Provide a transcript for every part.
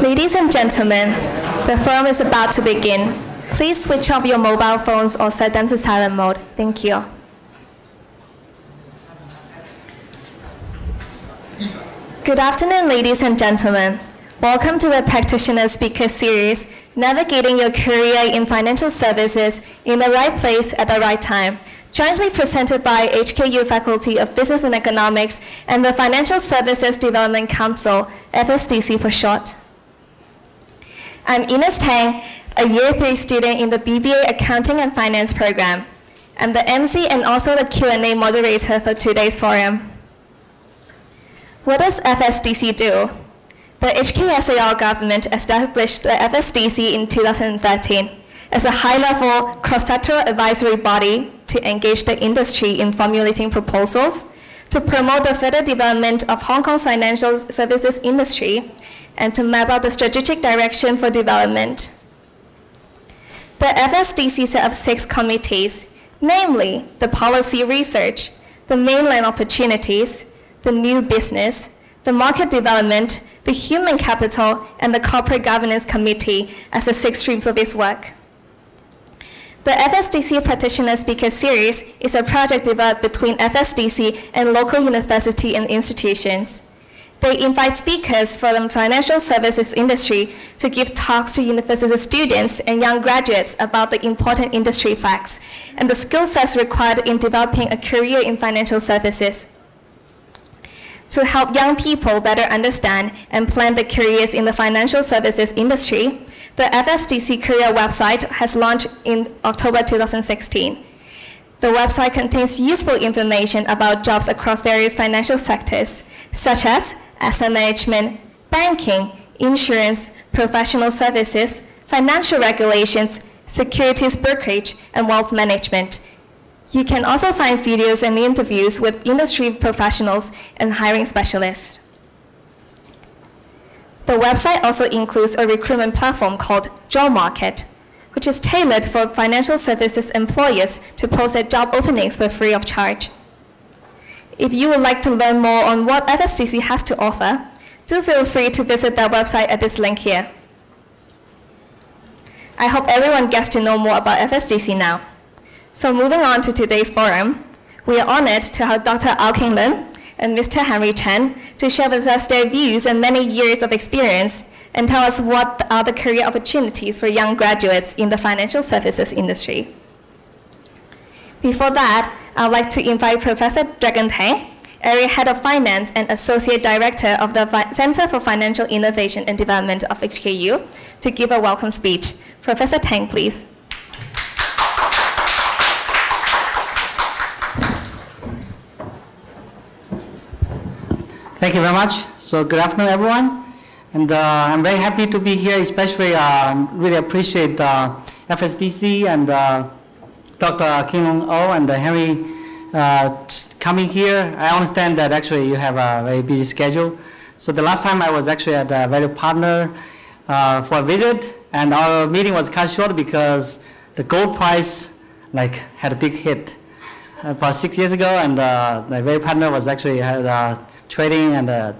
Ladies and gentlemen, the forum is about to begin. Please switch off your mobile phones or set them to silent mode. Thank you. Good afternoon, ladies and gentlemen. Welcome to the Practitioner Speaker Series, Navigating Your Career in Financial Services in the Right Place at the Right Time, jointly presented by HKU Faculty of Business and Economics and the Financial Services Development Council, FSDC for short. I'm Ines Tang, a Year 3 student in the BBA Accounting and Finance program. I'm the MC and also the Q&A moderator for today's forum. What does FSDC do? The HKSAR government established the FSDC in 2013 as a high-level cross-sectoral advisory body to engage the industry in formulating proposals to promote the further development of Hong Kong's financial services industry and to map out the strategic direction for development. The FSDC set up 6 committees, namely the policy research, the mainland opportunities, the new business, the market development, the human capital, and the corporate governance committee as the 6 streams of its work. The FSDC Practitioner Speaker Series is a project developed between FSDC and local university and institutions. They invite speakers from the financial services industry to give talks to university students and young graduates about the important industry facts and the skill sets required in developing a career in financial services, to help young people better understand and plan their careers in the financial services industry. The FSDC Career website has launched in October 2016. The website contains useful information about jobs across various financial sectors, such as asset management, banking, insurance, professional services, financial regulations, securities brokerage, and wealth management. You can also find videos and interviews with industry professionals and hiring specialists. The website also includes a recruitment platform called Job Market, which is tailored for financial services employers to post their job openings for free of charge. If you would like to learn more on what FSDC has to offer, do feel free to visit their website at this link here. I hope everyone gets to know more about FSDC now. So moving on to today's forum, we are honored to have Dr. Au King-lun and Mr. Henry Chan to share with us their views and many years of experience and tell us what are the career opportunities for young graduates in the financial services industry. Before that, I'd like to invite Professor Dragon Tang, Area Head of Finance and Associate Director of the Center for Financial Innovation and Development of HKU, to give a welcome speech. Professor Tang, please. Thank you very much. So good afternoon, everyone. And I'm very happy to be here, especially really appreciate FSDC and Dr. King-Lun Oh and Henry coming here. I understand that actually you have a very busy schedule. So the last time I was actually at Value Partner for a visit, and our meeting was cut short because the gold price had a big hit about 6 years ago, and the Value Partner was actually had trading and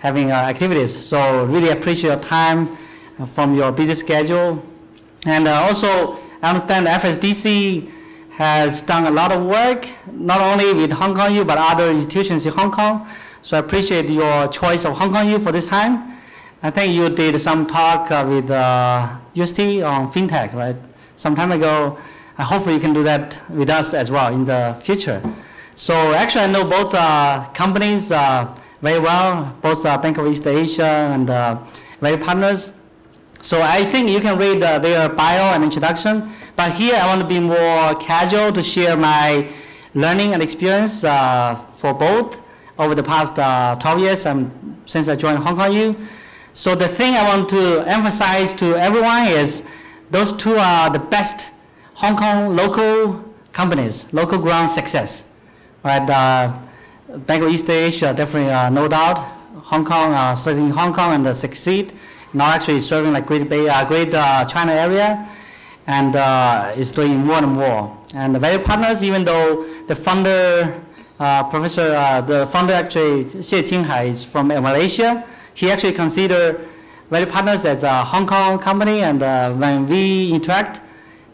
having activities. So really appreciate your time from your busy schedule. And also, I understand FSDC has done a lot of work, not only with Hong Kong U, but other institutions in Hong Kong. So I appreciate your choice of Hong Kong U for this time. I think you did some talk with UST on FinTech, right? Some time ago. I hope you can do that with us as well in the future. So actually, I know both companies very well, both Bank of East Asia and Value Partners. So I think you can read their bio and introduction. But here, I want to be more casual to share my learning and experience for both over the past 12 years since I joined Hong Kong U. So the thing I want to emphasize to everyone is those two are the best Hong Kong local companies, local ground success. Right, Bank of East Asia, definitely, no doubt. Hong Kong, studying in Hong Kong and succeed. Now actually serving like Greater China area, and is doing more and more. And the Value Partners, even though the founder, the founder actually, Xie Qinghai, is from Malaysia. he actually considered Value Partners as a Hong Kong company, and when we interact,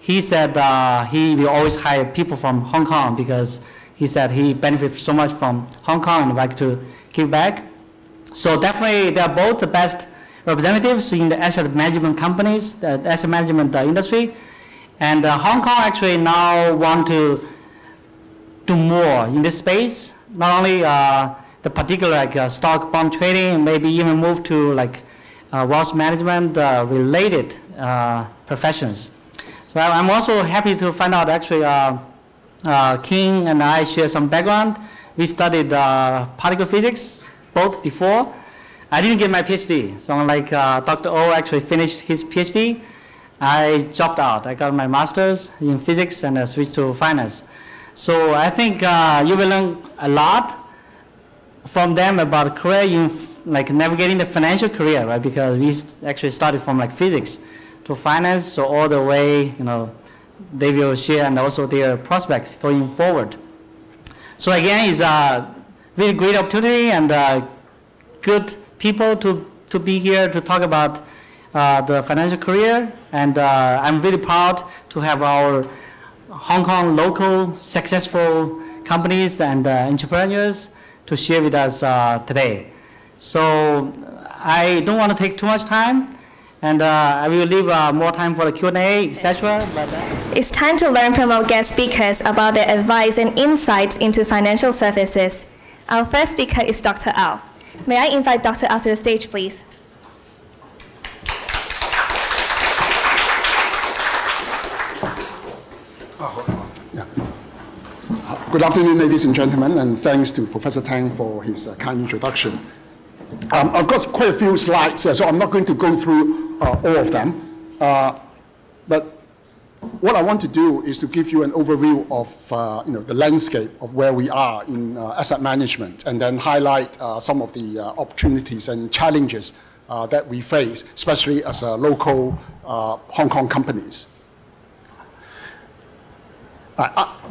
he said he will always hire people from Hong Kong because he said he benefits so much from Hong Kong and like to give back. So definitely they are both the best representatives in the asset management companies, the asset management industry. And Hong Kong actually now want to do more in this space, not only the particular like stock bond trading, maybe even move to like wealth management related professions. So I'm also happy to find out actually King and I share some background. We studied particle physics both before. I didn't get my PhD, so like Dr. O actually finished his PhD. I dropped out. I got my master's in physics and switched to finance. So I think you will learn a lot from them about career in like navigating the financial career, right? Because we actually started from like physics to finance, so all the way, you know, they will share and also their prospects going forward. So again, it's a really great opportunity and good people to be here to talk about the financial career, and I'm really proud to have our Hong Kong local successful companies and entrepreneurs to share with us today. So I don't want to take too much time, and I will leave more time for the Q&A, etc. It's time to learn from our guest speakers about their advice and insights into financial services. Our first speaker is Dr. Au. May I invite Dr. Au to the stage, please? Good afternoon, ladies and gentlemen, and thanks to Professor Tang for his kind introduction. I've got quite a few slides, so I'm not going to go through all of them. But what I want to do is to give you an overview of the landscape of where we are in asset management, and then highlight some of the opportunities and challenges that we face, especially as local Hong Kong companies.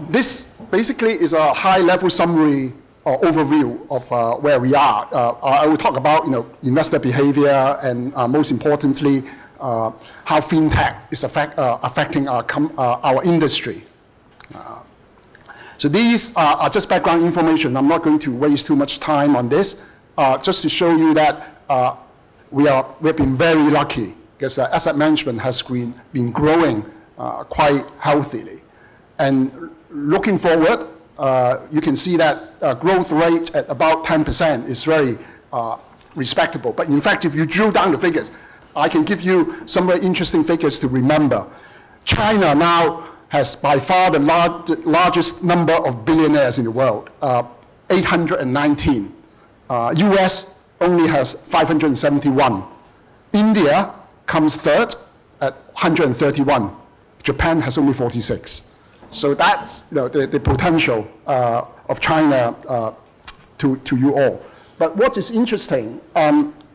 This basically is a high-level summary or overview of where we are. I will talk about investor behavior and most importantly how FinTech is affecting our industry. So these are just background information. I'm not going to waste too much time on this. Just to show you that we've been very lucky because asset management has been growing quite healthily. And looking forward, you can see that growth rate at about 10% is very respectable. But in fact, if you drill down the figures, I can give you some very interesting figures to remember. China now has by far the largest number of billionaires in the world, 819. US only has 571. India comes third at 131. Japan has only 46. So that's the potential of China to you all. But what is interesting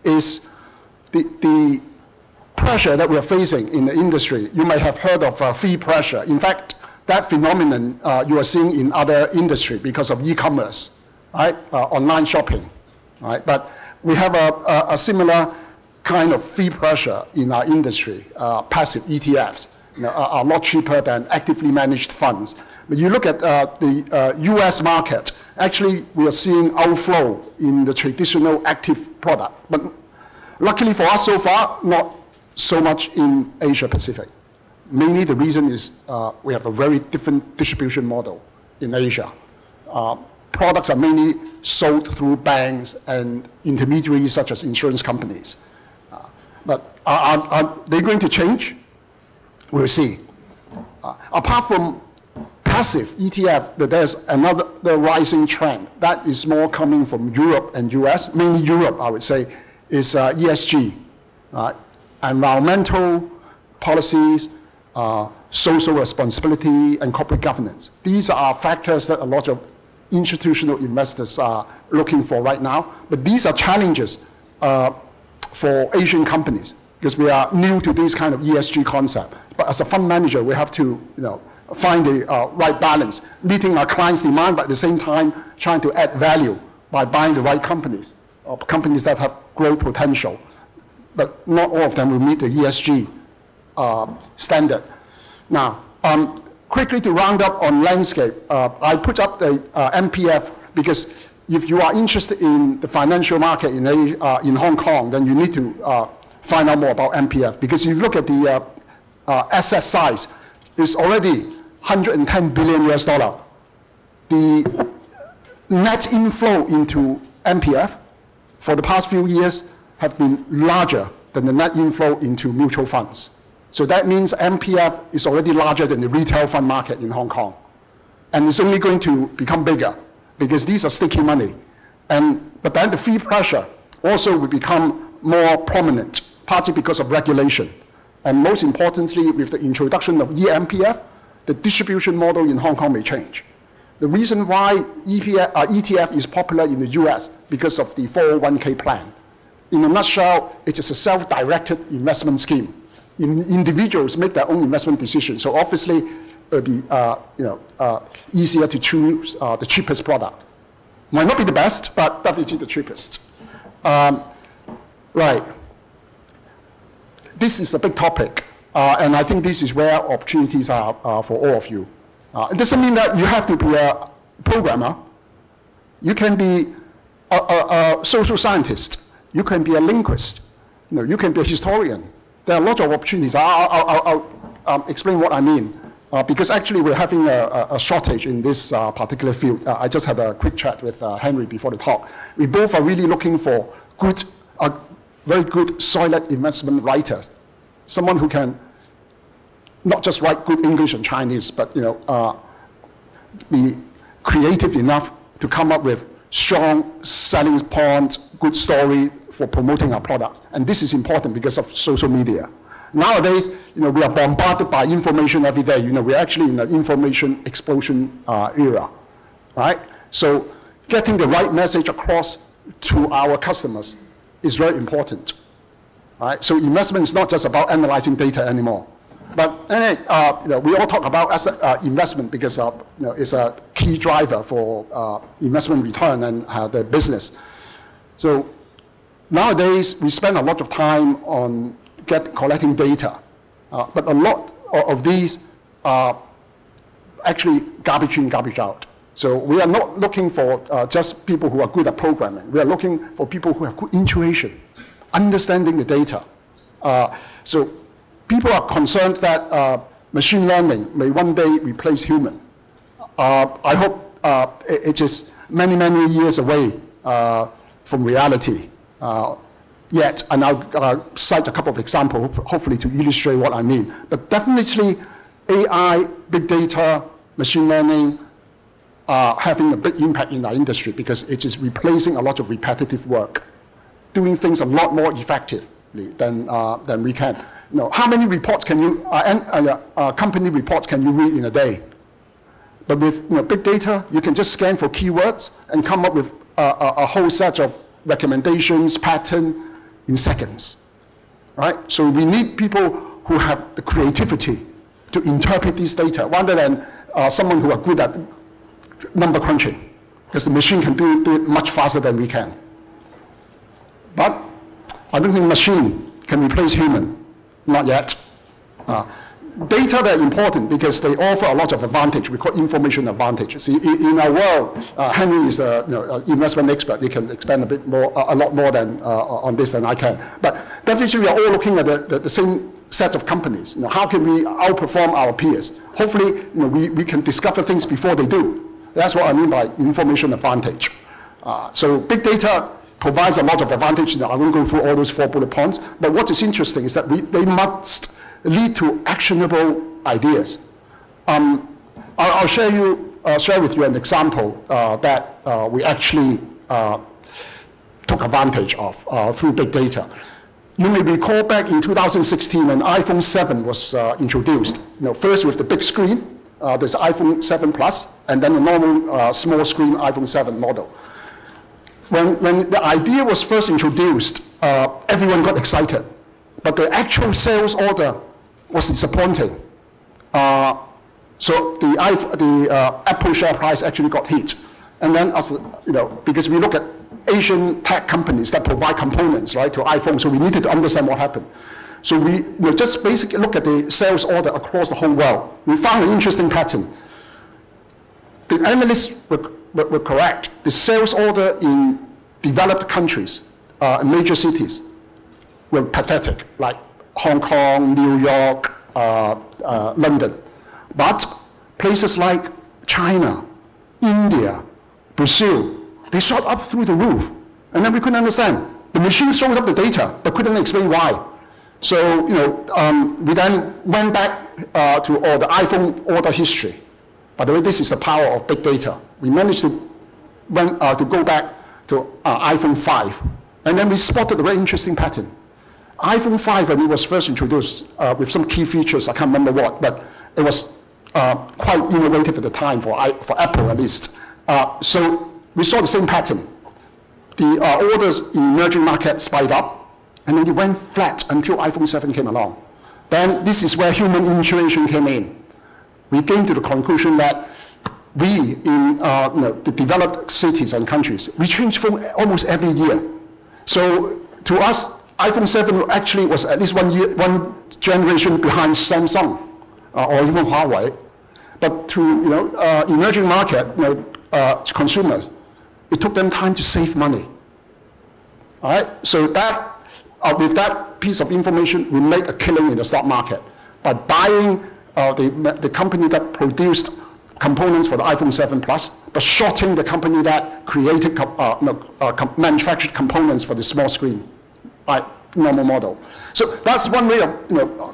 is the pressure that we are facing in the industry. You might have heard of fee pressure. In fact, that phenomenon you are seeing in other industry because of e-commerce, right? Online shopping, right? But we have a similar kind of fee pressure in our industry, passive ETFs. Are a lot cheaper than actively managed funds. But you look at the US market, actually we are seeing outflow in the traditional active product. But luckily for us so far, not so much in Asia Pacific. Mainly the reason is we have a very different distribution model in Asia. Products are mainly sold through banks and intermediaries such as insurance companies. But are they going to change? We'll see. Apart from passive ETF, there's another rising trend that is more coming from Europe and US, mainly Europe, I would say, is ESG, environmental policies, social responsibility, and corporate governance. These are factors that a lot of institutional investors are looking for right now, but these are challenges for Asian companies, because we are new to this kind of ESG concept. But as a fund manager, we have to find the right balance, meeting our clients' demand, but at the same time, trying to add value by buying the right companies, or companies that have great potential, but not all of them will meet the ESG standard. Now, quickly to round up on landscape, I put up the MPF because if you are interested in the financial market in Hong Kong, then you need to find out more about MPF, because if you look at the asset size, it's already $110 billion US. The net inflow into MPF for the past few years have been larger than the net inflow into mutual funds. So that means MPF is already larger than the retail fund market in Hong Kong. And it's only going to become bigger because these are sticky money. But then the fee pressure also will become more prominent, partly because of regulation. And most importantly, with the introduction of EMPF, the distribution model in Hong Kong may change. The reason why ETF is popular in the US because of the 401k plan. In a nutshell, it is a self-directed investment scheme. Individuals make their own investment decisions, so obviously it would be easier to choose the cheapest product. Might not be the best, but definitely the cheapest. Right. This is a big topic, and I think this is where opportunities are for all of you. It doesn't mean that you have to be a programmer. You can be a social scientist. You can be a linguist. You can be a historian. There are a lot of opportunities. I'll explain what I mean, because actually we're having a shortage in this particular field. I just had a quick chat with Henry before the talk. We both are really looking for good, very good, solid investment writers, someone who can not just write good English and Chinese, but be creative enough to come up with strong selling points, good story for promoting our products. And this is important because of social media. Nowadays, we are bombarded by information every day. We're actually in an information explosion era, right? So getting the right message across to our customers is very important, right? So investment is not just about analyzing data anymore. But we all talk about investment because it's a key driver for investment return and the business. So nowadays we spend a lot of time on collecting data, but a lot of these are actually garbage in, garbage out. So we are not looking for just people who are good at programming. We are looking for people who have good intuition, understanding the data. So people are concerned that machine learning may one day replace human. I hope it is many, many years away from reality yet, and I'll cite a couple of examples, hopefully to illustrate what I mean. But definitely AI, big data, machine learning are having a big impact in our industry because it is replacing a lot of repetitive work, doing things a lot more effectively than we can. How many reports can you, company reports can you read in a day? But with big data, you can just scan for keywords and come up with a whole set of recommendations, pattern in seconds, right? So we need people who have the creativity to interpret these data rather than someone who are good at number crunching, because the machine can do it much faster than we can. But I don't think machine can replace human. Not yet. Data that are important because they offer a lot of advantage. We call information advantage. See, in our world, Henry is an investment expert. He can expand a lot more than on this than I can. But definitely, we are all looking at the same set of companies. How can we outperform our peers? Hopefully, we can discover things before they do. That's what I mean by information advantage. So big data provides a lot of advantage. I won't go through all those four bullet points, but what is interesting is that they must lead to actionable ideas. I'll share with you an example that we actually took advantage of through big data. You may recall back in 2016 when iPhone 7 was introduced. First with the big screen, there's iPhone 7 Plus, and then the normal small screen iPhone 7 model. When the idea was first introduced, everyone got excited, but the actual sales order was disappointing. So the Apple share price actually got hit. And then, as you know, because we look at Asian tech companies that provide components, right, to iPhone, so we needed to understand what happened. So we, you know, just basically look at the sales order across the whole world. We found an interesting pattern. The analysts were correct. The sales order in developed countries, major cities, were pathetic, like Hong Kong, New York, London. But places like China, India, Brazil, they shot up through the roof. And then we couldn't understand. The machine showed up the data, but couldn't explain why. So, you know, we then went back to all the iPhone order history. By the way, this is the power of big data. We managed to go back to iPhone 5. And then we spotted a very interesting pattern. iPhone 5, when it was first introduced with some key features, I can't remember what, but it was quite innovative at the time, for Apple at least. So we saw the same pattern. The orders in emerging markets spiked up, and then it went flat until iPhone 7 came along. Then this is where human intuition came in. We came to the conclusion that we, in the developed cities and countries, we change phone almost every year. So to us, iPhone 7 actually was at least one generation behind Samsung or even Huawei. But to emerging market consumers, it took them time to save money. All right, so that with that piece of information, we made a killing in the stock market by buying the company that produced components for the iPhone 7 Plus, but shorting the company that created manufactured components for the small screen. Normal model. So that's one way of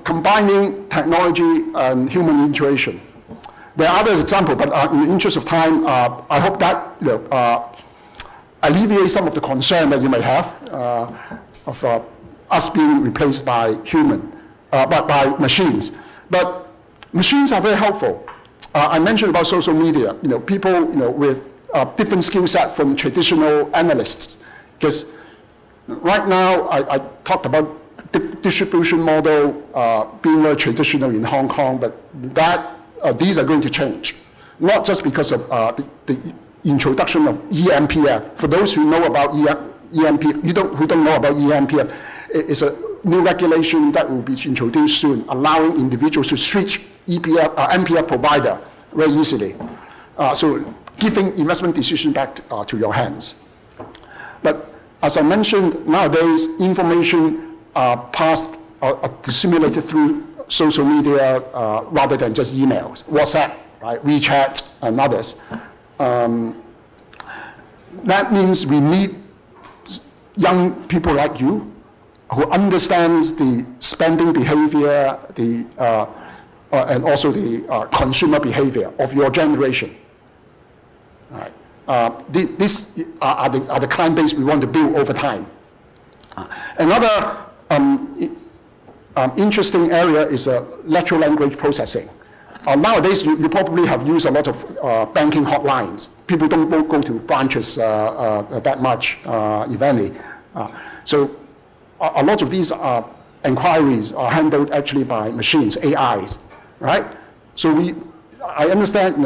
combining technology and human intuition. There are other examples, but in the interest of time, I hope that alleviates some of the concern that you may have of us being replaced by human, but by machines. But machines are very helpful. I mentioned about social media. You know, people with different skill set from traditional analysts, because right now, I talked about the distribution model being very traditional in Hong Kong, but that these are going to change, not just because of the introduction of EMPF. For those who know about EMPF, who don't know about EMPF, it's a new regulation that will be introduced soon, allowing individuals to switch MPF provider very easily. So giving investment decision back to your hands. But as I mentioned, nowadays, information passed or disseminated through social media rather than just emails, WhatsApp, right, WeChat, and others. That means we need young people like you who understand the spending behavior, and also the consumer behavior of your generation. All right. These are the client base we want to build over time. Another interesting area is natural language processing. Nowadays, you probably have used a lot of banking hotlines. People don't go to branches that much, if any. So a lot of these inquiries are handled actually by machines, AIs, right? So I understand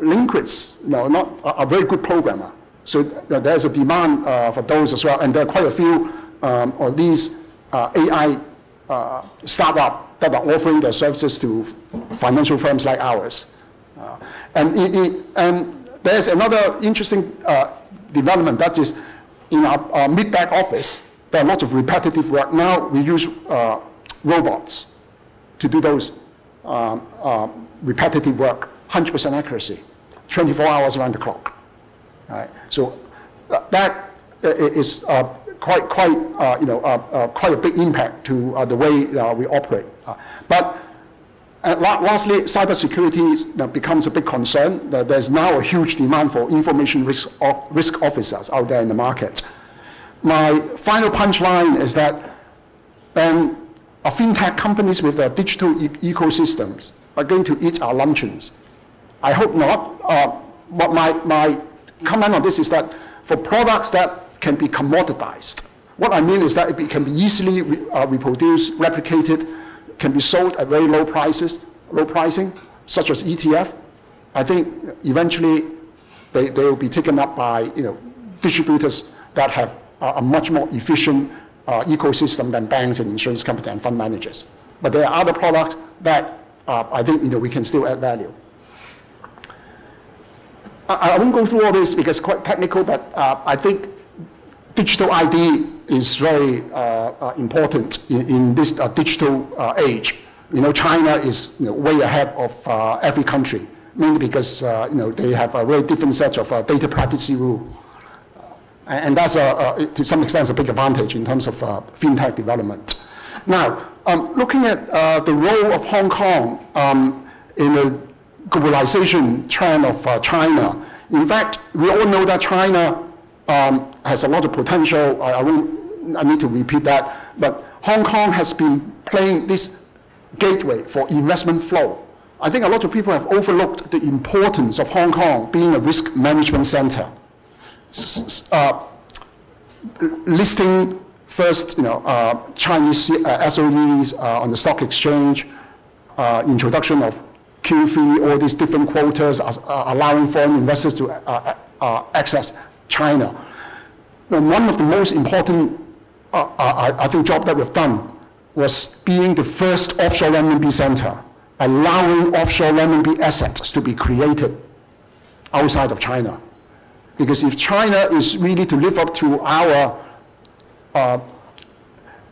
linguists are a very good programmer. So there's a demand for those as well. And there are quite a few of these AI startup that are offering their services to financial firms like ours. And there's another interesting development, that is in our mid-back office, there are lots of repetitive work. Now we use robots to do those repetitive work, 100% accuracy, 24 hours around the clock. Right? So that is quite a big impact to the way we operate. But lastly, cybersecurity becomes a big concern. There's now a huge demand for information risk officers out there in the market. My final punchline is that fintech companies with their digital ecosystems are going to eat our luncheons. I hope not, but my comment on this is that for products that can be commoditized, what I mean is that it can be easily reproduced, replicated, can be sold at very low prices, such as ETF, I think eventually they will be taken up by distributors that have a much more efficient ecosystem than banks and insurance companies and fund managers. But there are other products that I think we can still add value. I won't go through all this because it's quite technical, but I think digital ID is very important in this digital age. China is way ahead of every country, mainly because they have a very different set of data privacy rule, and that's to some extent a big advantage in terms of fintech development. Now, looking at the role of Hong Kong in the globalization trend of China. In fact, we all know that China has a lot of potential. I need to repeat that, but Hong Kong has been playing this gateway for investment flow. I think a lot of people have overlooked the importance of Hong Kong being a risk management center. Listing first, Chinese SOEs on the stock exchange, introduction of QFI, all these different quotas, allowing foreign investors to access China. And one of the most important, I think, job that we've done was being the first offshore renminbi center, allowing offshore renminbi assets to be created outside of China. Because if China is really to live up to our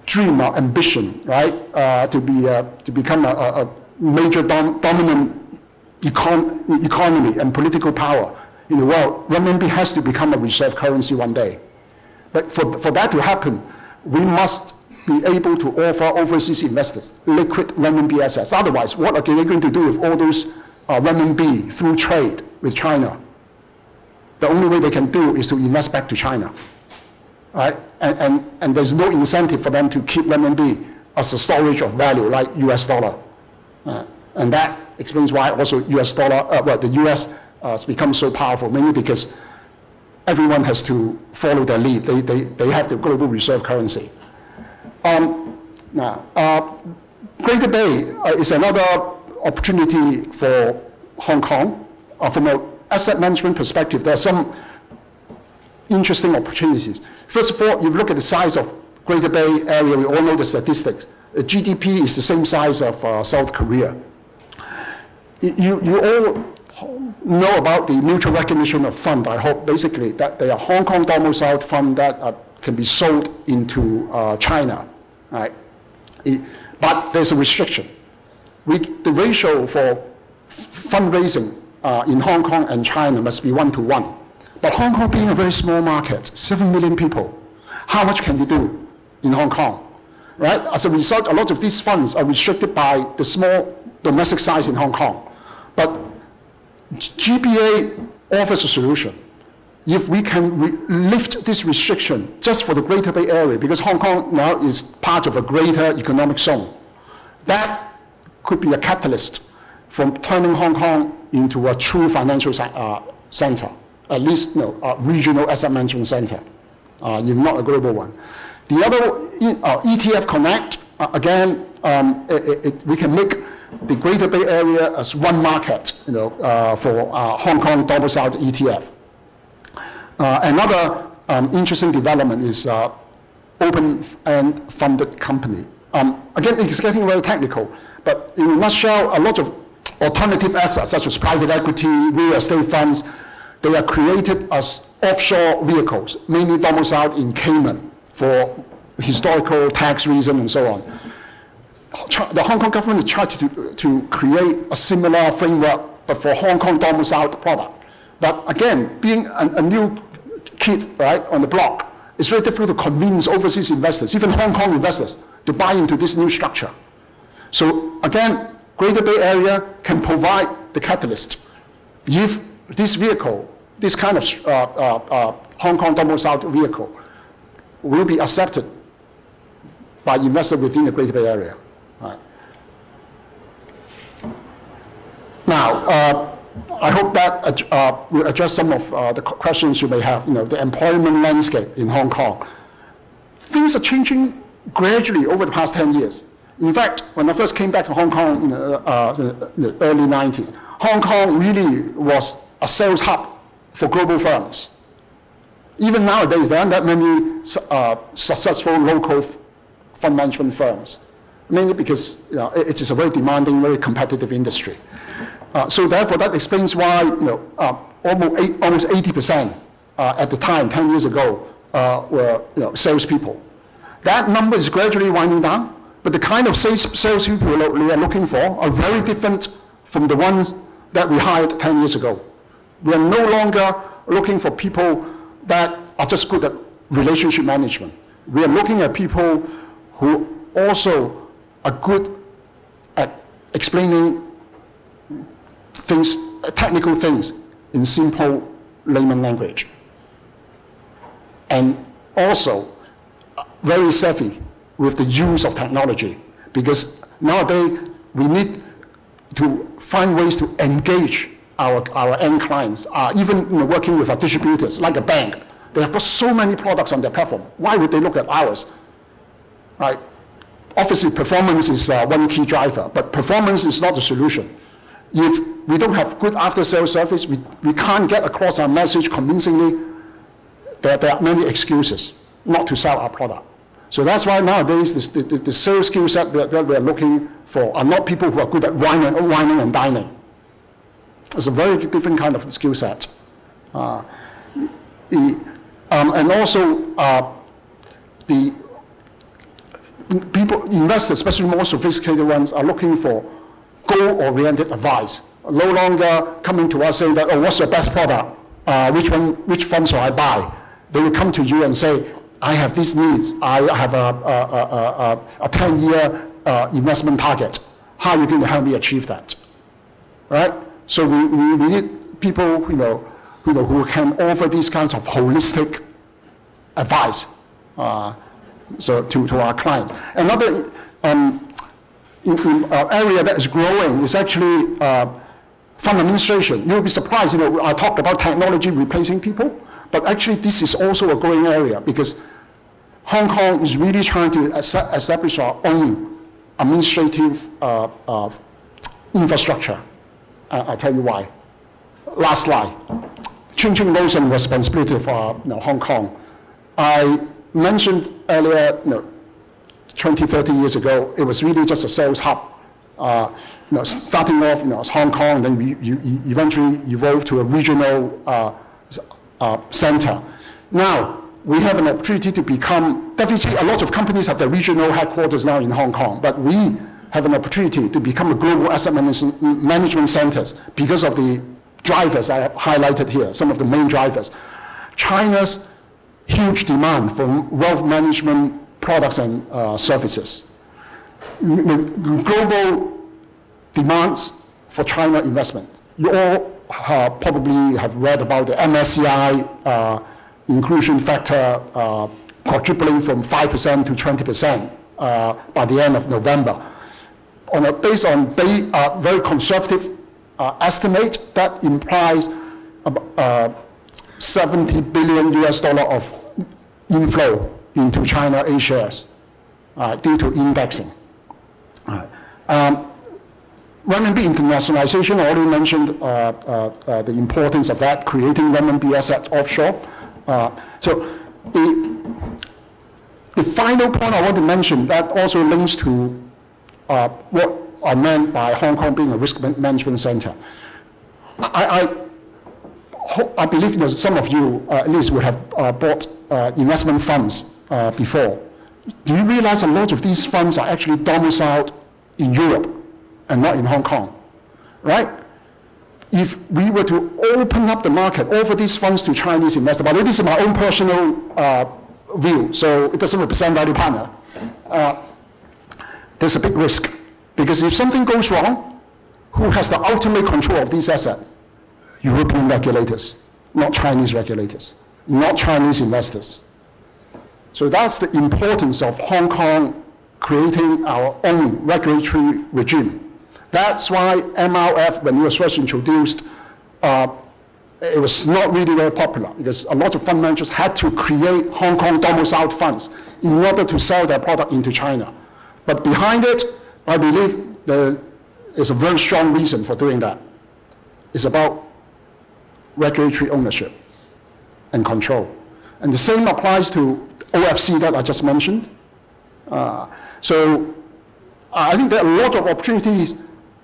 dream, our ambition, right, to become a major dominant economy and political power in the world, renminbi has to become a reserve currency one day. But for that to happen, we must be able to offer overseas investors liquid renminbi assets. Otherwise, what are they going to do with all those renminbi through trade with China? The only way they can do is to invest back to China, right? And there's no incentive for them to keep renminbi as a storage of value like US dollar. And that explains why also US dollar, the US has become so powerful, mainly because everyone has to follow their lead. They have the global reserve currency. Now, Greater Bay is another opportunity for Hong Kong. From an asset management perspective, there are some interesting opportunities. First of all, you look at the size of Greater Bay Area. We all know the statistics. The GDP is the same size of South Korea. You all know about the mutual recognition of fund. I hope basically that they are Hong Kong domiciled fund that can be sold into China, right? But there's a restriction. The ratio for fundraising in Hong Kong and China must be 1:1. But Hong Kong being a very small market, 7 million people, how much can you do in Hong Kong, right? As a result, a lot of these funds are restricted by the small domestic size in Hong Kong. But GBA offers a solution. If we can lift this restriction just for the Greater Bay Area, because Hong Kong now is part of a greater economic zone, that could be a catalyst for turning Hong Kong into a true financial center, at least a regional asset management center, if not a global one. The other, ETF Connect, again, we can make the Greater Bay Area as one market for Hong Kong domiciled ETF. Another interesting development is open-end funded company. Again, it's getting very technical, but in a nutshell, a lot of alternative assets, such as private equity, real estate funds, they are created as offshore vehicles, mainly domiciled in Cayman for historical tax reasons and so on. The Hong Kong government is trying to create a similar framework, but for Hong Kong domiciled product. But again, being a new kid, right, on the block, it's very difficult to convince overseas investors, even Hong Kong investors, to buy into this new structure. So again, Greater Bay Area can provide the catalyst. If this vehicle, this kind of Hong Kong domiciled vehicle, will be accepted by investors within the Greater Bay Area. Right. Now, I hope that will address some of the questions you may have. The employment landscape in Hong Kong. Things are changing gradually over the past 10 years. In fact, when I first came back to Hong Kong in the early 90s, Hong Kong really was a sales hub for global firms. Even nowadays, there aren't that many successful local fund management firms, mainly because it is a very demanding, very competitive industry. So therefore, that explains why almost 80% at the time, 10 years ago, were salespeople. That number is gradually winding down, but the kind of salespeople we are looking for are very different from the ones that we hired 10 years ago. We are no longer looking for people that are just good at relationship management. We are looking at people who also are good at explaining things, technical things, in simple layman language. And also very savvy with the use of technology, because nowadays we need to find ways to engage our end clients, even working with our distributors, like a bank. They have got so many products on their platform. Why would they look at ours? Right? Obviously, performance is one key driver, but performance is not the solution. If we don't have good after-sales service, we can't get across our message convincingly. There are many excuses not to sell our product. So that's why nowadays the sales skill set that we are looking for are not people who are good at whining and dining. It's a very different kind of skill set. And also, the people, investors, especially more sophisticated ones, are looking for goal-oriented advice. No longer coming to us saying that, oh, what's your best product? Which fund shall I buy? They will come to you and say, I have these needs. I have a 10-year investment target. How are you going to help me achieve that? Right? So we need people who can offer these kinds of holistic advice to our clients. Another area that is growing is actually fund administration. You'll be surprised. I talked about technology replacing people, but actually this is also a growing area because Hong Kong is really trying to establish our own administrative infrastructure. I'll tell you why. Last slide. Changing roles and responsibility for Hong Kong. I mentioned earlier, 20, 30 years ago, it was really just a sales hub. Starting off as Hong Kong, then you eventually evolved to a regional center. Now, we have an opportunity to become, definitely a lot of companies have their regional headquarters now in Hong Kong, but we have an opportunity to become a global asset management centers because of the drivers I have highlighted here, some of the main drivers. China's huge demand for wealth management products and services. Global demands for China investment. You all probably have read about the MSCI inclusion factor quadrupling from 5% to 20% by the end of November. Based on a very conservative estimate, that implies about, $70 billion of inflow into China A shares due to indexing. Renminbi internationalization, I already mentioned the importance of that, creating renminbi assets offshore. So the final point I want to mention that also links to what I meant by Hong Kong being a risk management center. I believe some of you at least would have bought investment funds before. Do you realize a lot of these funds are actually domiciled in Europe and not in Hong Kong, right? If we were to open up the market, offer these funds to Chinese investors, but this is my own personal view, so it doesn't represent Value Partner. There's a big risk, because if something goes wrong, who has the ultimate control of these assets? European regulators, not Chinese regulators, not Chinese investors. So that's the importance of Hong Kong creating our own regulatory regime. That's why MRF, when it was first introduced, it was not really very popular, because a lot of fund managers had to create Hong Kong domiciled funds in order to sell their product into China. But behind it, I believe there is a very strong reason for doing that. It's about regulatory ownership and control. And the same applies to OFC that I just mentioned. So I think there are a lot of opportunities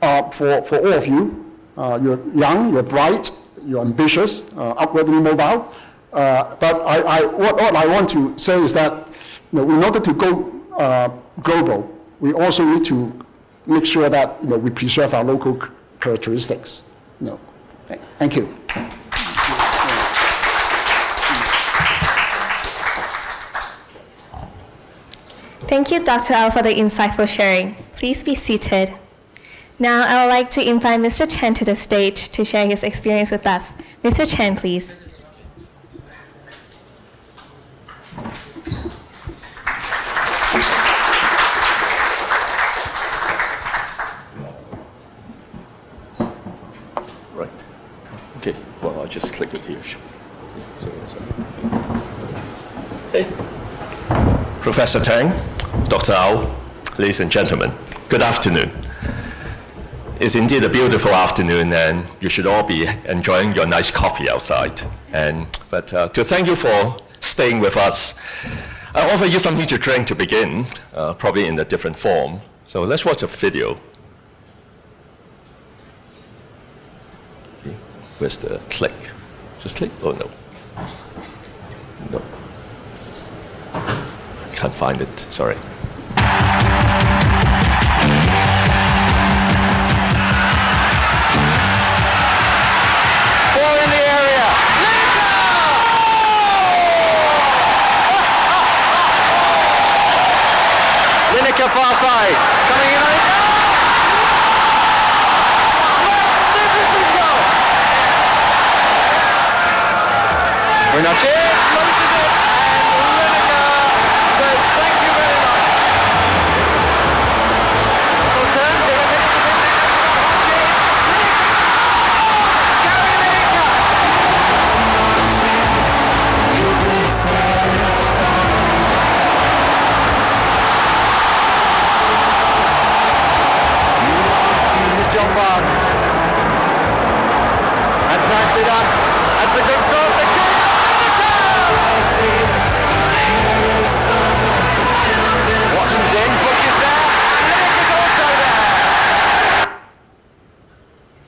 for all of you. You're young, you're bright, you're ambitious, upwardly mobile. But what I want to say is that, you know, in order to go global, we also need to make sure that, you know, we preserve our local characteristics. You know. Thank you. Thank you, Dr. Au, for the insightful sharing. Please be seated. Now, I would like to invite Mr. Chan to the stage to share his experience with us. Mr. Chan, please. Right. Okay. Well, I just clicked it here. Hey, Professor Tang, Dr. Au, ladies and gentlemen, good afternoon. It's indeed a beautiful afternoon, and you should all be enjoying your nice coffee outside. But to thank you for staying with us, I'll offer you something to drink to begin, probably in a different form. So let's watch a video. Okay. Where's the click? Just click? Oh, no. No. Can't find it, sorry. Far side, coming in on it. Magnificent goal! We're not here. Closes it, and Lineker says thank you very much.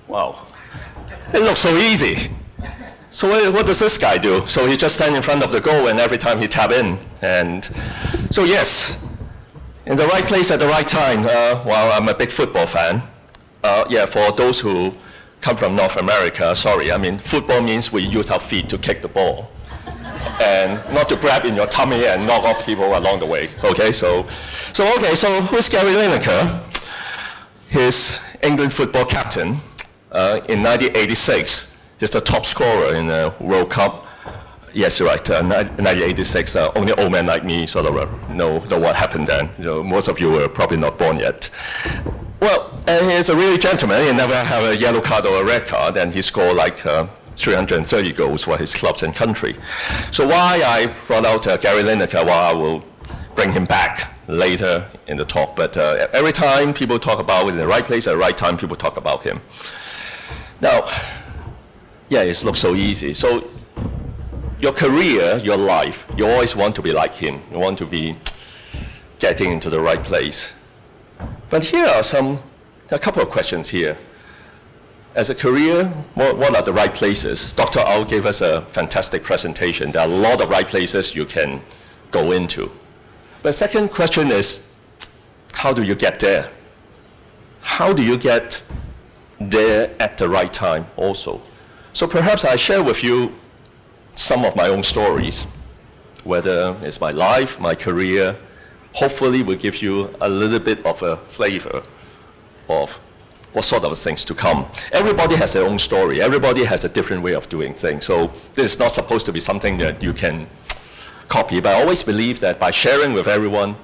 Wow, it looks so easy. So what does this guy do? So he just stands in front of the goal, and every time he taps in. And so yes, in the right place at the right time. Well, I'm a big football fan. Yeah, for those who come from North America, sorry, I mean, football means we use our feet to kick the ball. And not to grab in your tummy and knock off people along the way. Okay, so who's Gary Lineker? He's England football captain. In 1986, he's the top scorer in the World Cup. Yes, you're right. 1986. Only old men like me sort of know what happened then. You know, most of you were probably not born yet. Well, and he's a really gentleman. He never had a yellow card or a red card, and he scored like 330 goals for his clubs and country. So why I brought out Gary Lineker? Well, I will bring him back later in the talk. But every time people talk about it in the right place at the right time, people talk about him. Now, yeah, it looks so easy. So your career, your life, you always want to be like him. You want to be getting into the right place. But here are a couple of questions here. As a career, what are the right places? Dr. Au gave us a fantastic presentation. There are a lot of right places you can go into. But second question is, how do you get there? How do you get there at the right time also? So perhaps I share with you some of my own stories, whether it's my life, my career, hopefully will give you a little bit of a flavor of what sort of things to come. Everybody has their own story. Everybody has a different way of doing things. So this is not supposed to be something that you can copy, but I always believe that by sharing with everyone,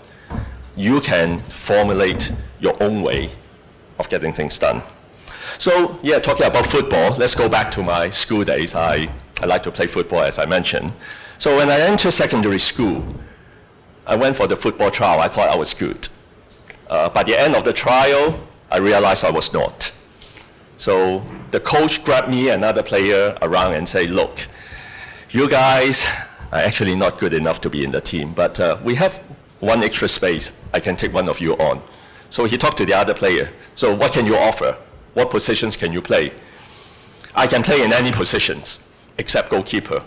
you can formulate your own way of getting things done. So yeah, talking about football, let's go back to my school days. I like to play football, as I mentioned. So when I entered secondary school, I went for the football trial. I thought I was good. By the end of the trial, I realized I was not. So the coach grabbed me, another player, around and say, look, you guys are actually not good enough to be in the team, but we have one extra space. I can take one of you on. So he talked to the other player. So what can you offer? What positions can you play? I can play in any positions except goalkeeper.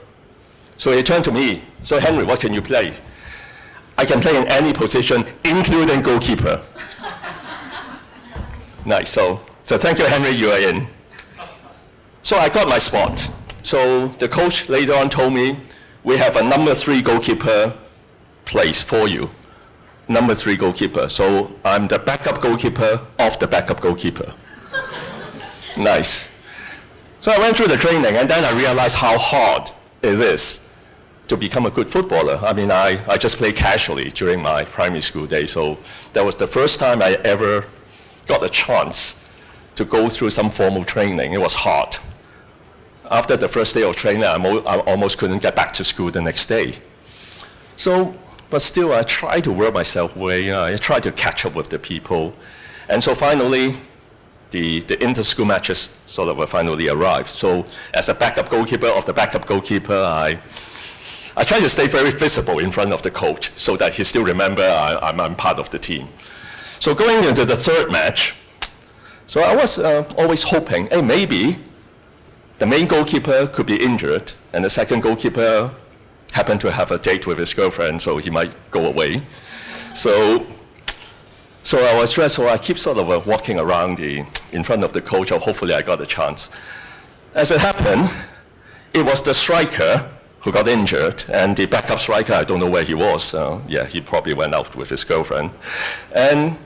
So he turned to me. So Henry, what can you play? I can play in any position, including goalkeeper. Nice. So thank you, Henry, you are in. So I got my spot. So the coach later on told me, we have a number 3 goalkeeper place for you. Number 3 goalkeeper. So I'm the backup goalkeeper of the backup goalkeeper. Nice. So I went through the training, and then I realized how hard it is to become a good footballer. I mean, I just played casually during my primary school days. So that was the first time I ever got a chance to go through some formal training. It was hard. After the first day of training, I almost couldn't get back to school the next day. So, but still, I tried to work myself away. I tried to catch up with the people. And so finally, the inter-school matches sort of finally arrived. So as a backup goalkeeper of the backup goalkeeper, I tried to stay very visible in front of the coach so that he still remember I'm part of the team. So going into the third match, so I was always hoping, hey, maybe the main goalkeeper could be injured, and the second goalkeeper happened to have a date with his girlfriend, so he might go away. So I was stressed, so I keep sort of walking around in front of the coach, or hopefully I got a chance. As it happened, it was the striker who got injured, and the backup striker, I don't know where he was, so yeah, he probably went out with his girlfriend. And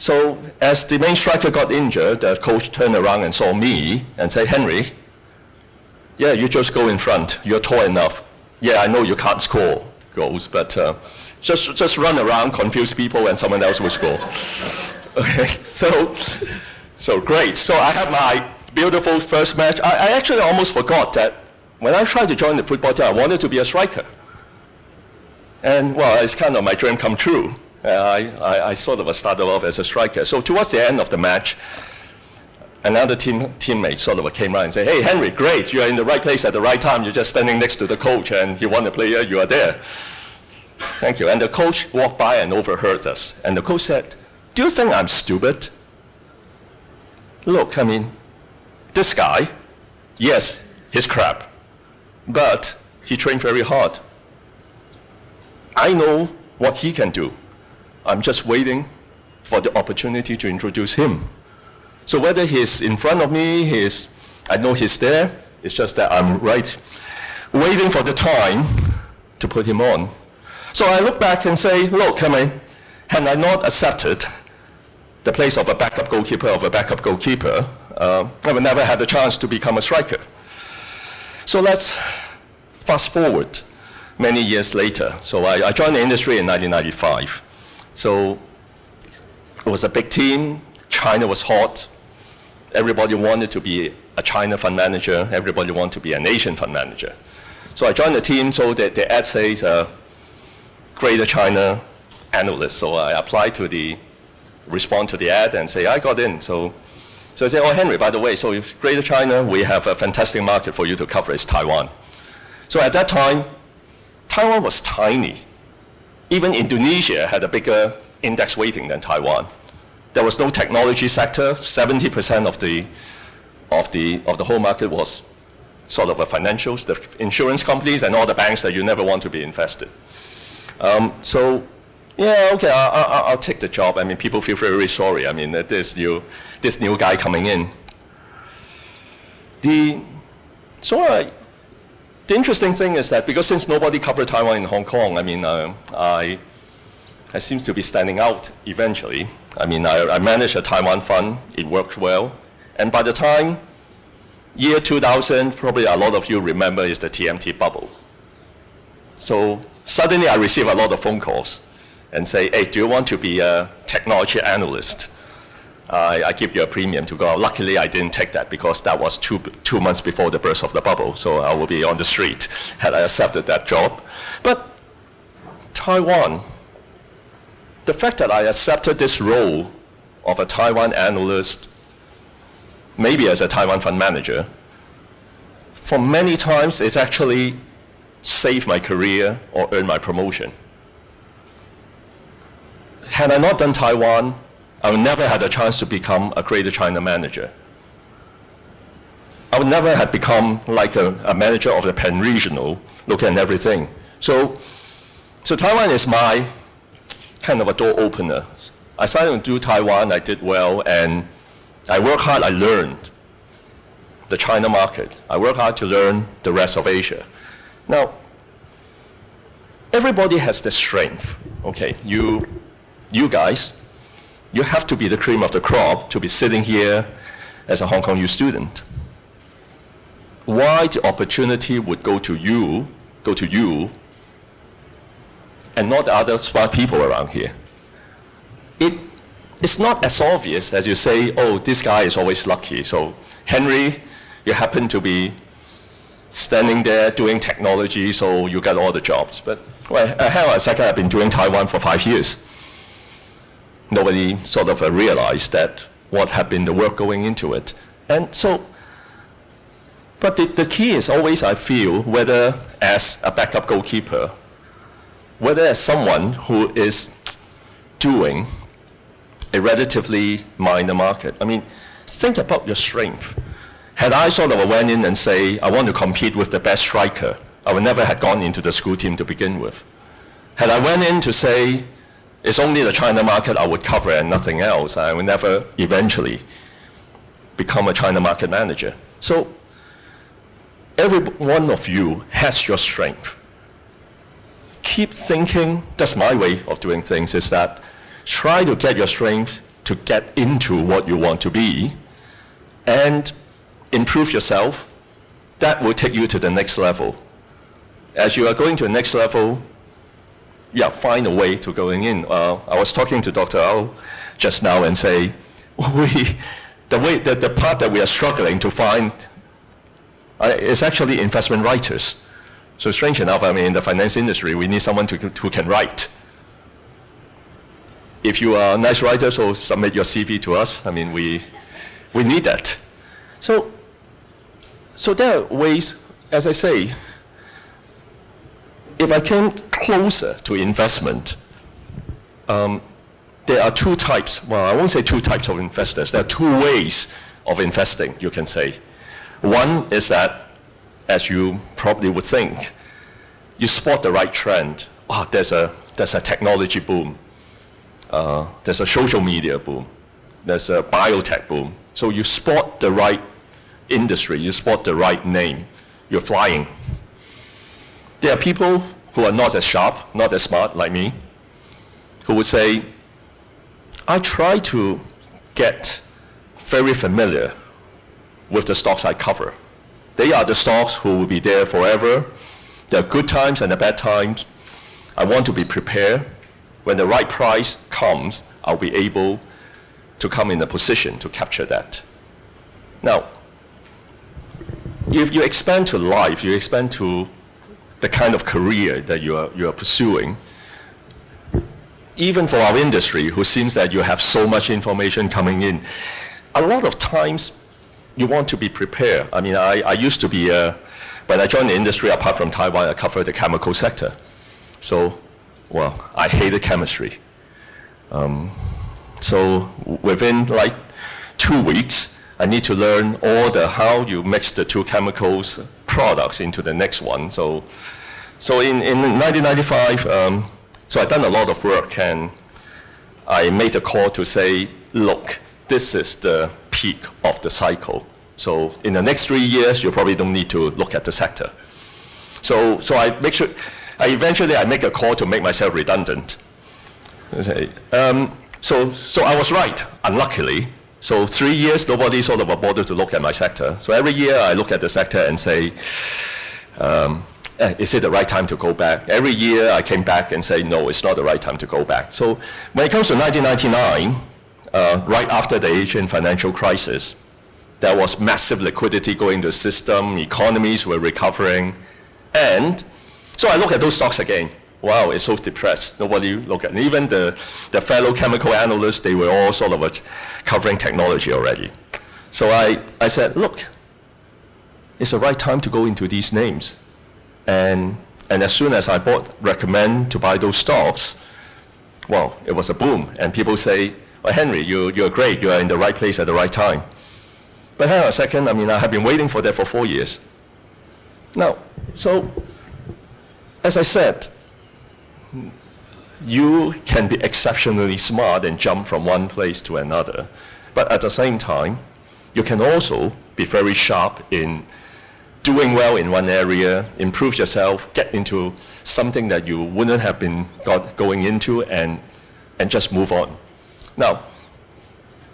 so as the main striker got injured, the coach turned around and saw me and said, Henry, yeah, you just go in front. You're tall enough. Yeah, I know you can't score goals, but just run around, confuse people, and someone else will score. Okay, so great. So I had my beautiful first match. I actually almost forgot that when I tried to join the football team, I wanted to be a striker. And, well, it's kind of my dream come true. I sort of started off as a striker. So towards the end of the match, another teammate sort of came around and said, hey, Henry, great, you are in the right place at the right time. You're just standing next to the coach, and you want to play here, you are there. Thank you. And the coach walked by and overheard us. And the coach said, do you think I'm stupid? Look, I mean, this guy, yes, he's crap, but he trained very hard. I know what he can do. I'm just waiting for the opportunity to introduce him. So whether he's in front of me, I know he's there, it's just that I'm right, waiting for the time to put him on. So I look back and say, look, I mean, had I not accepted the place of a backup goalkeeper I would never had the chance to become a striker. So let's fast forward many years later. So I joined the industry in 1995. So it was a big team. China was hot. Everybody wanted to be a China fund manager. Everybody wanted to be an Asian fund manager. So I joined the team so that the ad says Greater China analyst. So I applied to respond to the ad and say, I got in. So I said, oh, Henry, by the way, so if Greater China, we have a fantastic market for you to cover. It's Taiwan. So at that time, Taiwan was tiny. Even Indonesia had a bigger index weighting than Taiwan. There was no technology sector. 70% of the whole market was sort of a financials, the insurance companies, and all the banks that you never want to be invested. So, yeah, okay, I'll take the job. I mean, people feel very sorry. I mean, this new guy coming in. The interesting thing is that because since nobody covered Taiwan in Hong Kong, I mean, I seem to be standing out eventually. I mean, I managed a Taiwan fund. It worked well. And by the time, year 2000, probably a lot of you remember, is the TMT bubble. So suddenly I receive a lot of phone calls and say, hey, do you want to be a technology analyst? I give you a premium to go out. Luckily, I didn't take that because that was two months before the burst of the bubble, so I would be on the street had I accepted that job. But Taiwan, the fact that I accepted this role of a Taiwan analyst maybe as a Taiwan fund manager, for many times it's actually saved my career or earned my promotion. Had I not done Taiwan, I would never had a chance to become a Greater China manager. I would never have become like a manager of the Pan Regional, looking at everything. So Taiwan is my kind of a door opener. I started to do Taiwan, I did well, and I worked hard, I learned the China market. I worked hard to learn the rest of Asia. Now, everybody has their strength, okay? You guys, you have to be the cream of the crop to be sitting here as a Hong Kong U student. Why the opportunity would go to you, and not the other smart people around here? It's not as obvious as you say, oh, this guy is always lucky. So, Henry, you happen to be standing there doing technology, so you got all the jobs. But, well, hell, a second, I've been doing Taiwan for 5 years. Nobody sort of realized that what had been the work going into it. And so, but the key is always, I feel, whether as a backup goalkeeper, whether as someone who is doing a relatively minor market. I mean, think about your strength. Had I sort of went in and say, I want to compete with the best striker, I would never have gone into the school team to begin with. Had I went in to say, it's only the China market I would cover and nothing else, I would never eventually become a China market manager. So every one of you has your strength. Keep thinking, that's my way of doing things, is that try to get your strength to get into what you want to be and improve yourself. That will take you to the next level. As you are going to the next level, yeah, find a way to going in. I was talking to Dr. Au just now and say, the part that we are struggling to find is actually investment writers. So strange enough, I mean, in the finance industry, we need someone who can write. If you are a nice writer, so submit your CV to us. I mean, we need that. So there are ways, as I say, if I came closer to investment, there are two types. Well, I won't say two types of investors. There are two ways of investing, you can say. One is that, as you probably would think, you spot the right trend. Oh, there's a technology boom. There's a social media boom, there's a biotech boom. So you spot the right industry, you spot the right name, you're flying. There are people who are not as sharp, not as smart like me, who would say, I try to get very familiar with the stocks I cover. They are the stocks who will be there forever. There are good times and the bad times. I want to be prepared. When the right price comes, I'll be able to come in a position to capture that. Now, if you expand to life, you expand to the kind of career that you are pursuing, even for our industry, who seems that you have so much information coming in, a lot of times you want to be prepared. I mean, I used to be, when I joined the industry, apart from Taiwan, I covered the chemical sector. So, well, I hated chemistry. So within like 2 weeks, I need to learn all the how you mix the two chemicals products into the next one. So in 1995, so I'd done a lot of work and I made a call to say, look, this is the peak of the cycle. So in the next 3 years, you probably don't need to look at the sector. So I make sure, eventually I make a call to make myself redundant. So I was right, unluckily. So 3 years, nobody sort of bothered to look at my sector. So every year I look at the sector and say, is it the right time to go back? Every year I came back and say, no, it's not the right time to go back. So when it comes to 1999, right after the Asian financial crisis, there was massive liquidity going into the system, economies were recovering, and so I look at those stocks again. Wow, it's so depressed. Nobody look at it. Even the fellow chemical analysts, they were all sort of covering technology already. So I said, look, it's the right time to go into these names. And as soon as I recommend to buy those stocks, well, it was a boom. And people say, well, Henry, you're great. You are in the right place at the right time. But hang on a second. I mean, I have been waiting for that for 4 years. Now, so as I said, you can be exceptionally smart and jump from one place to another. But at the same time, you can also be very sharp in doing well in one area, improve yourself, get into something that you wouldn't have been going into, and just move on. Now,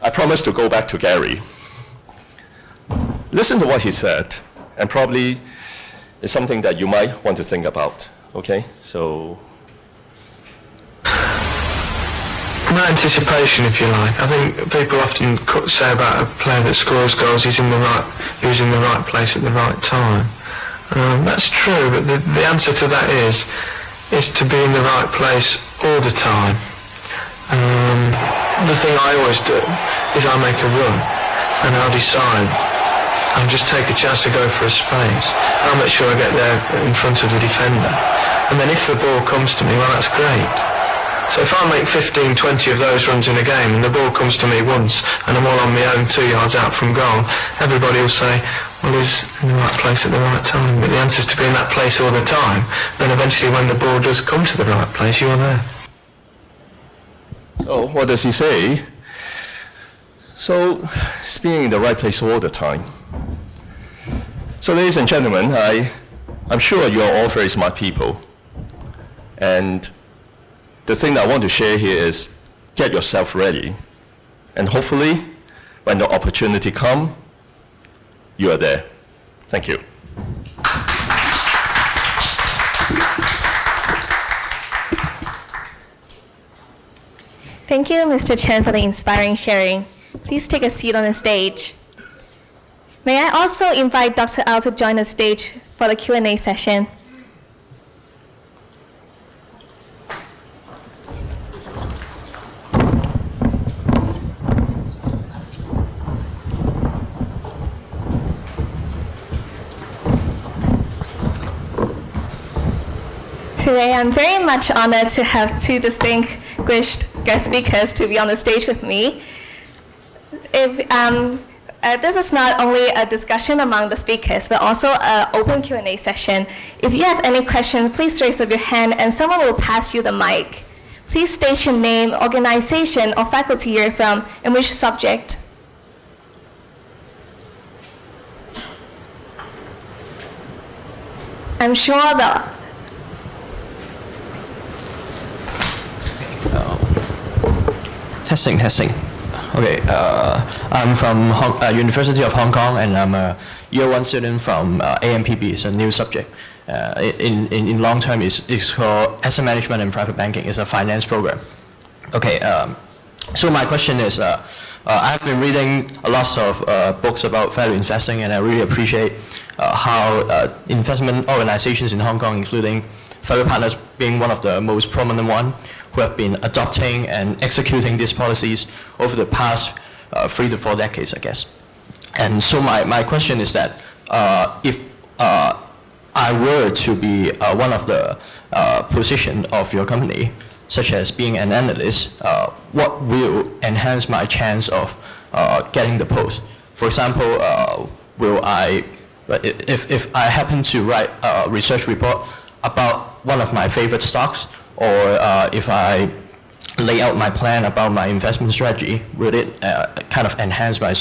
I promise to go back to Gary. Listen to what he said, and probably it's something that you might want to think about. Okay, so. Not anticipation, if you like. I think people often say about a player that scores goals, he's in the right place at the right time. That's true, but the answer to that is to be in the right place all the time. The thing I always do is I make a run, and I'll decide. I'll just take a chance to go for a space. I'll make sure I get there in front of the defender. And then if the ball comes to me, well, that's great. So if I make 15, 20 of those runs in a game and the ball comes to me once and I'm all on my own 2 yards out from goal, everybody will say, well, he's in the right place at the right time. But the answer is to be in that place all the time. Then eventually when the ball does come to the right place, you are there. So what does he say? So it's being in the right place all the time. So ladies and gentlemen, I'm sure you are all very smart people. And the thing that I want to share here is get yourself ready. And hopefully, when the opportunity comes, you are there. Thank you. Thank you, Mr. Chan, for the inspiring sharing. Please take a seat on the stage. May I also invite Dr. Au to join the stage for the Q&A session. Today, I'm very much honored to have two distinguished guest speakers to be on the stage with me. This is not only a discussion among the speakers, but also an open Q&A session. If you have any questions, please raise up your hand and someone will pass you the mic. Please state your name, organization, or faculty you're from, and which subject. I'm sure the Testing. Okay, I'm from University of Hong Kong, and I'm a year one student from AMPB. It's a new subject. In long term, it's called Asset Management and Private Banking. It's a finance program. Okay, so my question is, I've been reading a lot of books about value investing, and I really appreciate how investment organizations in Hong Kong, including Value Partners being one of the most prominent ones, who have been adopting and executing these policies over the past 3 to 4 decades, I guess. And so my question is that if I were to be one of the position of your company, such as being an analyst, what will enhance my chance of getting the post? For example, if I happen to write a research report about one of my favorite stocks, or if I lay out my plan about my investment strategy, would it kind of enhance my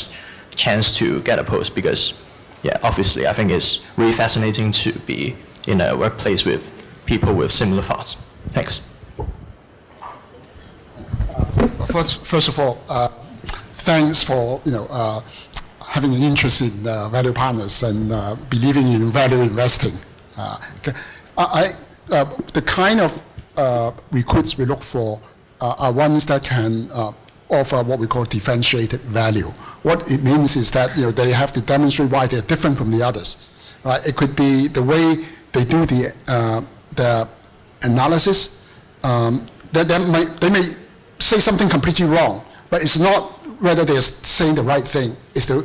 chance to get a post? Because, yeah, obviously, I think it's really fascinating to be in a workplace with people with similar thoughts. Thanks. First of all, thanks for having an interest in Value Partners and believing in value investing. The kind of recruits we look for are ones that can offer what we call differentiated value. What it means is that they have to demonstrate why they're different from the others. Right? It could be the way they do the analysis. They may say something completely wrong, but it's not whether they're saying the right thing. It's the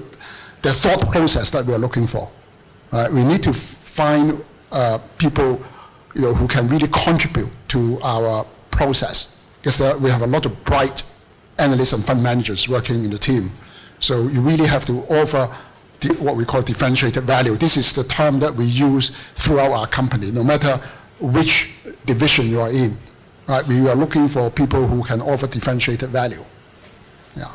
the thought process that we are looking for. We need to find people, who can really contribute to our process, because we have a lot of bright analysts and fund managers working in the team. So you really have to offer what we call differentiated value. This is the term that we use throughout our company, no matter which division you are in. Right? We are looking for people who can offer differentiated value. Yeah.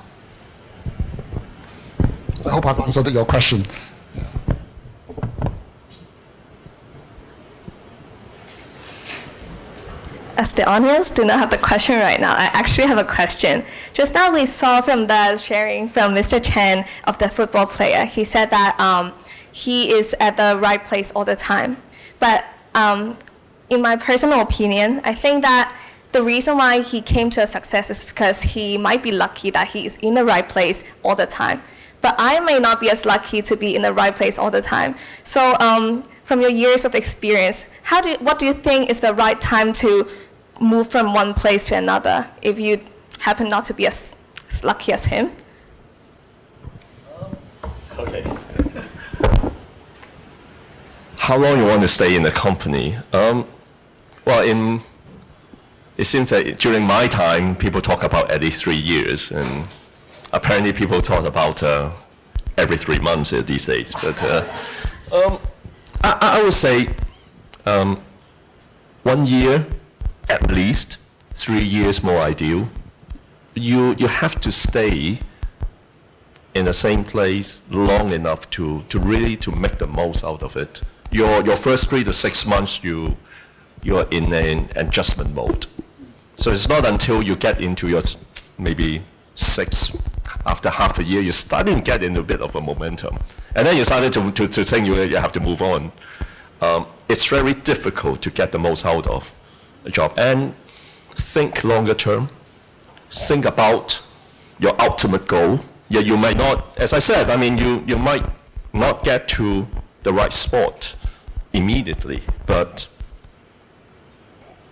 I hope I've answered your question. Yeah. As the audience do not have the question right now, I actually have a question. Just now we saw from the sharing from Mr. Chan of the football player, he said that he is at the right place all the time. But in my personal opinion, I think that the reason why he came to a success is because he might be lucky that he is in the right place all the time. But I may not be as lucky to be in the right place all the time. So from your years of experience, what do you think is the right time to move from one place to another if you happen not to be as lucky as him? Okay. How long you want to stay in the company? Well, it seems that during my time, people talk about at least 3 years, and apparently people talk about every 3 months these days. But I would say 1 year at least, 3 years more ideal. You have to stay in the same place long enough to really make the most out of it. Your first 3 to 6 months, you're in an adjustment mode. So it's not until you get into your maybe after half a year, you're starting to get into a bit of a momentum. And then you started to think you have to move on. It's very difficult to get the most out of a job. And think longer term. Think about your ultimate goal. Yeah, you might not, as I said, I mean, you might not get to the right spot immediately, but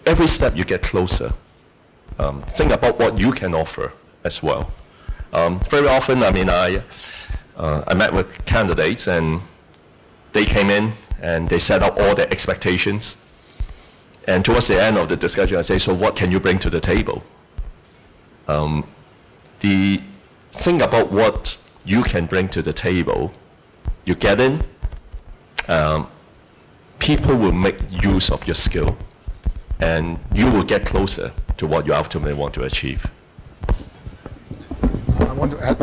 every step you get closer. Think about what you can offer as well. Very often, I mean, I met with candidates, and they came in and they set up all their expectations. And towards the end of the discussion, I say, so what can you bring to the table? Think about what you can bring to the table. You get in, people will make use of your skill, and you will get closer to what you ultimately want to achieve. I want to add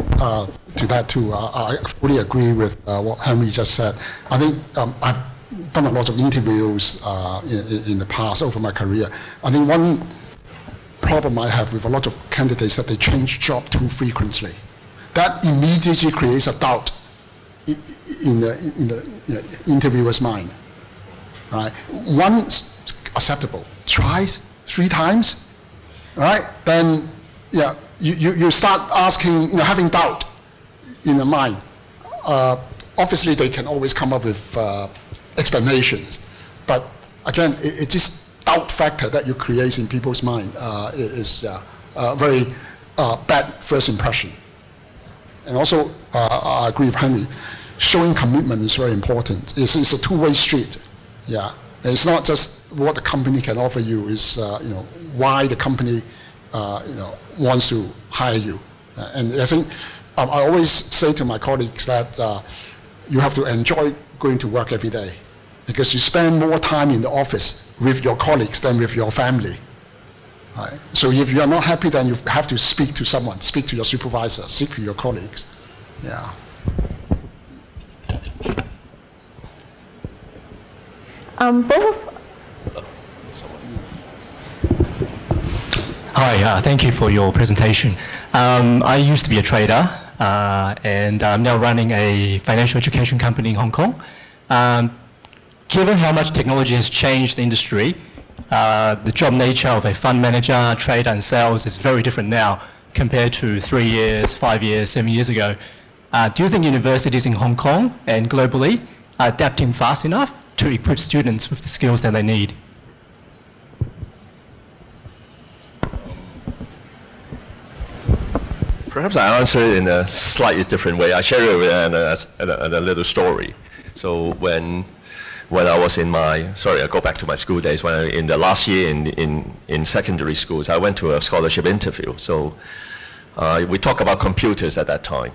to that too. I fully agree with what Henry just said. I think I've done a lot of interviews in the past over my career. I think one problem I have with a lot of candidates that they change job too frequently. That immediately creates a doubt in the interviewer's mind. Right? Once acceptable, try 3 times, right? Then yeah, you start asking, having doubt in the mind. Obviously, they can always come up with explanations, but again, it just doubt factor that you create in people's mind is a very bad first impression. And also, I agree with Henry, showing commitment is very important. It's a two-way street. Yeah, it's not just what the company can offer you. It's why the company wants to hire you. And I think I always say to my colleagues that you have to enjoy going to work every day, because you spend more time in the office with your colleagues than with your family. Right? So if you are not happy, then you have to speak to someone, speak to your supervisor, speak to your colleagues. Yeah. Hi, thank you for your presentation. I used to be a trader, and I'm now running a financial education company in Hong Kong. Given how much technology has changed the industry, the job nature of a fund manager, trader, and sales is very different now compared to 3 years, 5 years, 7 years ago. Do you think universities in Hong Kong and globally are adapting fast enough to equip students with the skills that they need? Perhaps I answer it in a slightly different way. I share it with a little story. So when I was in my, sorry, I go back to my school days. When I, in the last year in secondary schools, I went to a scholarship interview. So we talked about computers at that time.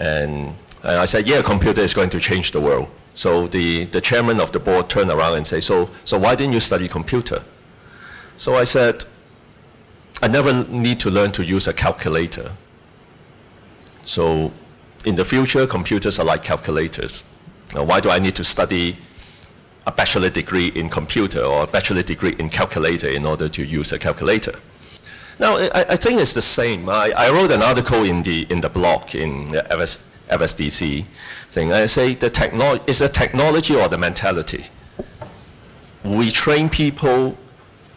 And I said, yeah, computer is going to change the world. So the chairman of the board turned around and said, so why didn't you study computer? So I said, I never need to learn to use a calculator. So in the future, computers are like calculators. Now, why do I need to study a bachelor degree in computer or a bachelor degree in calculator in order to use a calculator? Now, I think it's the same. I wrote an article in the blog in the FSDC thing. I say it's the technology or the mentality. We train people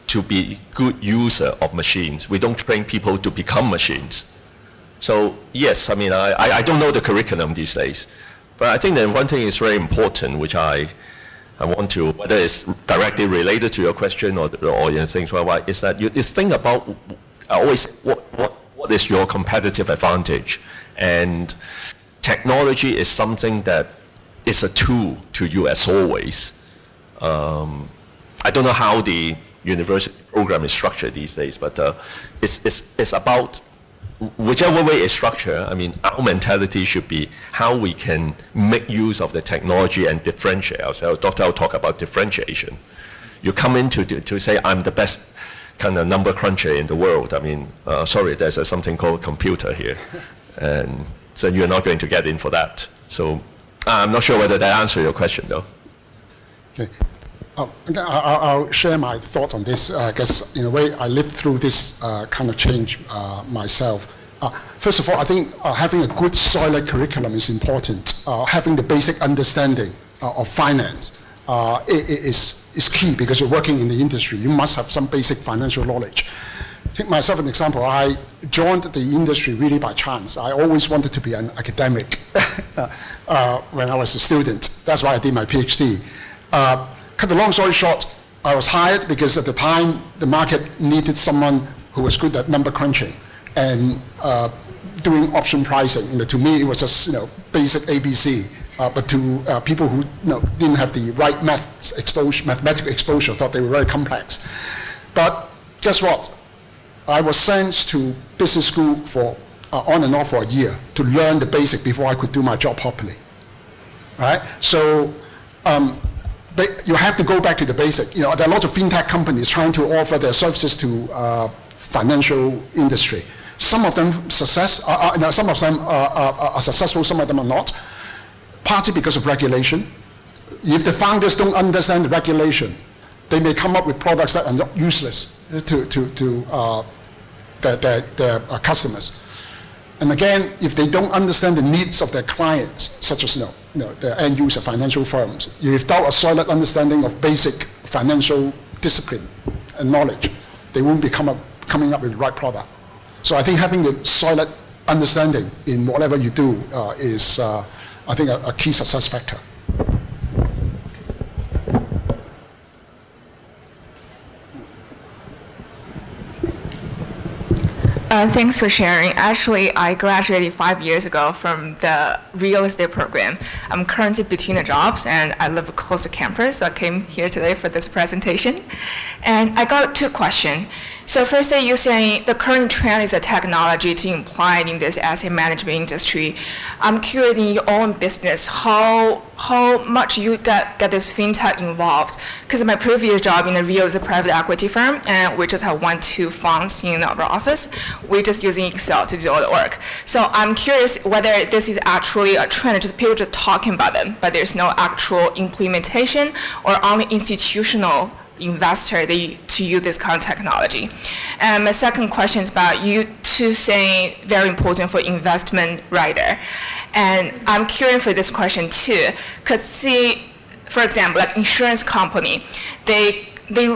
to be good user of machines. We don't train people to become machines. So yes, I mean, I don't know the curriculum these days, but I think that one thing is very important, which I want to, whether it's directly related to your question or your things, is that you just think about always what is your competitive advantage. And technology is something that is a tool to you as always. I don't know how the university program is structured these days, but it's about whichever way it's structured. I mean, our mentality should be how we can make use of the technology and differentiate ourselves. Dr. I'll talk about differentiation. You come in to say, I'm the best kind of number cruncher in the world. I mean, sorry, there's something called computer here. And so you're not going to get in for that. So I'm not sure whether that answers your question, though. Okay. I'll share my thoughts on this, because in a way I lived through this kind of change myself. First of all, I think having a good solid curriculum is important. Having the basic understanding of finance is key, because you're working in the industry. You must have some basic financial knowledge. Take myself an example. I joined the industry really by chance. I always wanted to be an academic when I was a student. That's why I did my PhD. Cut the long story short, I was hired because at the time the market needed someone who was good at number crunching and doing option pricing. You know, to me it was just, you know, basic ABC. But to people who, you know, didn't have the right mathematical exposure, thought they were very complex. But guess what? I was sent to business school for on and off for a year to learn the basic before I could do my job properly. Right? So. But you have to go back to the basic. You know, there are a lot of FinTech companies trying to offer their services to financial industry. Some of them are successful, some of them are not. Partly because of regulation. If the founders don't understand the regulation, they may come up with products that are not useless to their customers. And again, if they don't understand the needs of their clients, such as, you know, the end user financial firms, without a solid understanding of basic financial discipline and knowledge, they won't be coming up with the right product. So I think having a solid understanding in whatever you do is, I think, a key success factor. Thanks for sharing. Actually, I graduated 5 years ago from the real estate program. I'm currently between the jobs, and I live close to campus, so I came here today for this presentation. And I got two questions. So firstly, you're saying the current trend is a technology to imply in this asset management industry. I'm curious in your own business, how much you get this fintech involved? Because my previous job in the real estate private equity firm, and we just have 1-2 funds in our office. We're just using Excel to do all the work. So I'm curious whether this is actually a trend, just people just talking about them, but there's no actual implementation, or only institutional investor to use this kind of technology. And my second question is about you two saying very important for investment writer. And I'm curious for this question too, because see, for example, like insurance company, they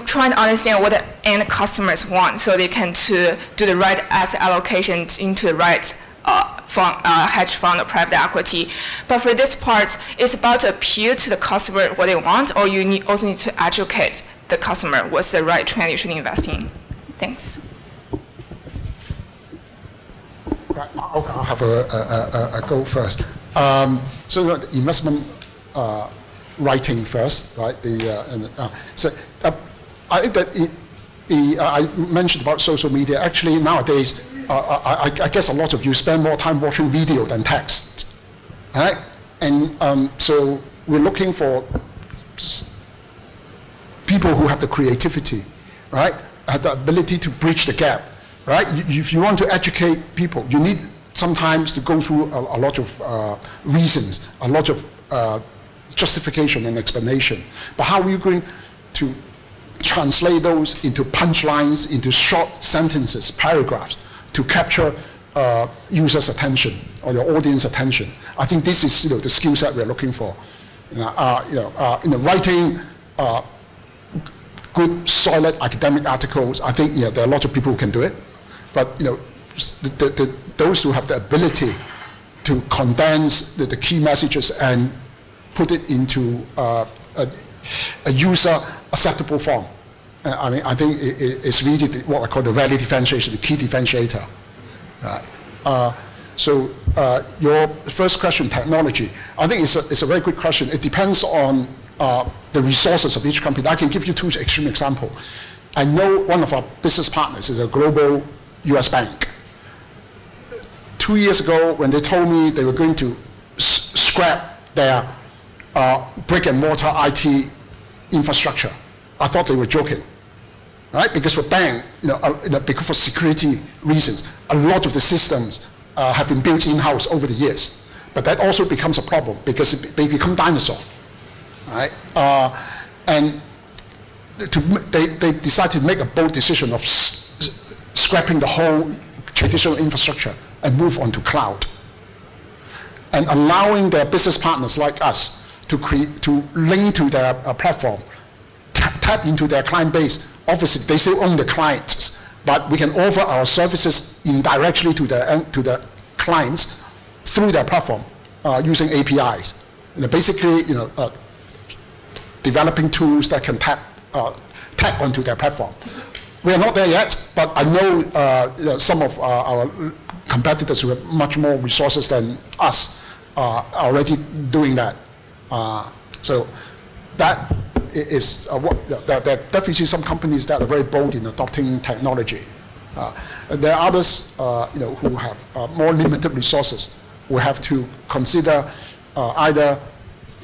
try to understand what the end customers want, so they can to do the right asset allocation into the right hedge fund or private equity. But for this part, it's about to appeal to the customer what they want, or you also need to educate the customer what's the right trend you should invest in. Thanks. Okay, I'll have a go first. So the investment writing first, right? I think that I mentioned about social media. Actually, nowadays, I guess a lot of you spend more time watching video than text, right? And so we're looking for people who have the creativity, right? Have the ability to bridge the gap, right? If you want to educate people, you need sometimes to go through a lot of reasons, a lot of justification and explanation. But how are you going to translate those into punchlines, into short sentences, paragraphs, to capture users' attention or your audience attention? I think this is, you know, the skill set we're looking for. In the writing, good, solid academic articles. I think, you know, there are a lot of people who can do it, but, you know, those who have the ability to condense the key messages and put it into a user acceptable form. I mean, I think it's really what I call the value differentiation, the key differentiator. Right. So your first question, technology, I think it's a very good question. It depends on the resources of each company. I can give you two extreme examples. I know one of our business partners is a global US bank. 2 years ago, when they told me they were going to scrap their brick and mortar IT infrastructure, I thought they were joking, right? Because for bank, because for security reasons, a lot of the systems have been built in-house over the years. But that also becomes a problem because they become dinosaurs, right? And they decided to make a bold decision of scrapping the whole traditional infrastructure and move on to cloud, and allowing their business partners like us to link to their platform, tap into their client base. Obviously, they still own the clients, but we can offer our services indirectly to the clients through their platform using APIs. And basically, developing tools that can tap onto their platform. We are not there yet, but I know some of our competitors who have much more resources than us are already doing that. So that is there are definitely some companies that are very bold in adopting technology. There are others, who have more limited resources. We have to consider either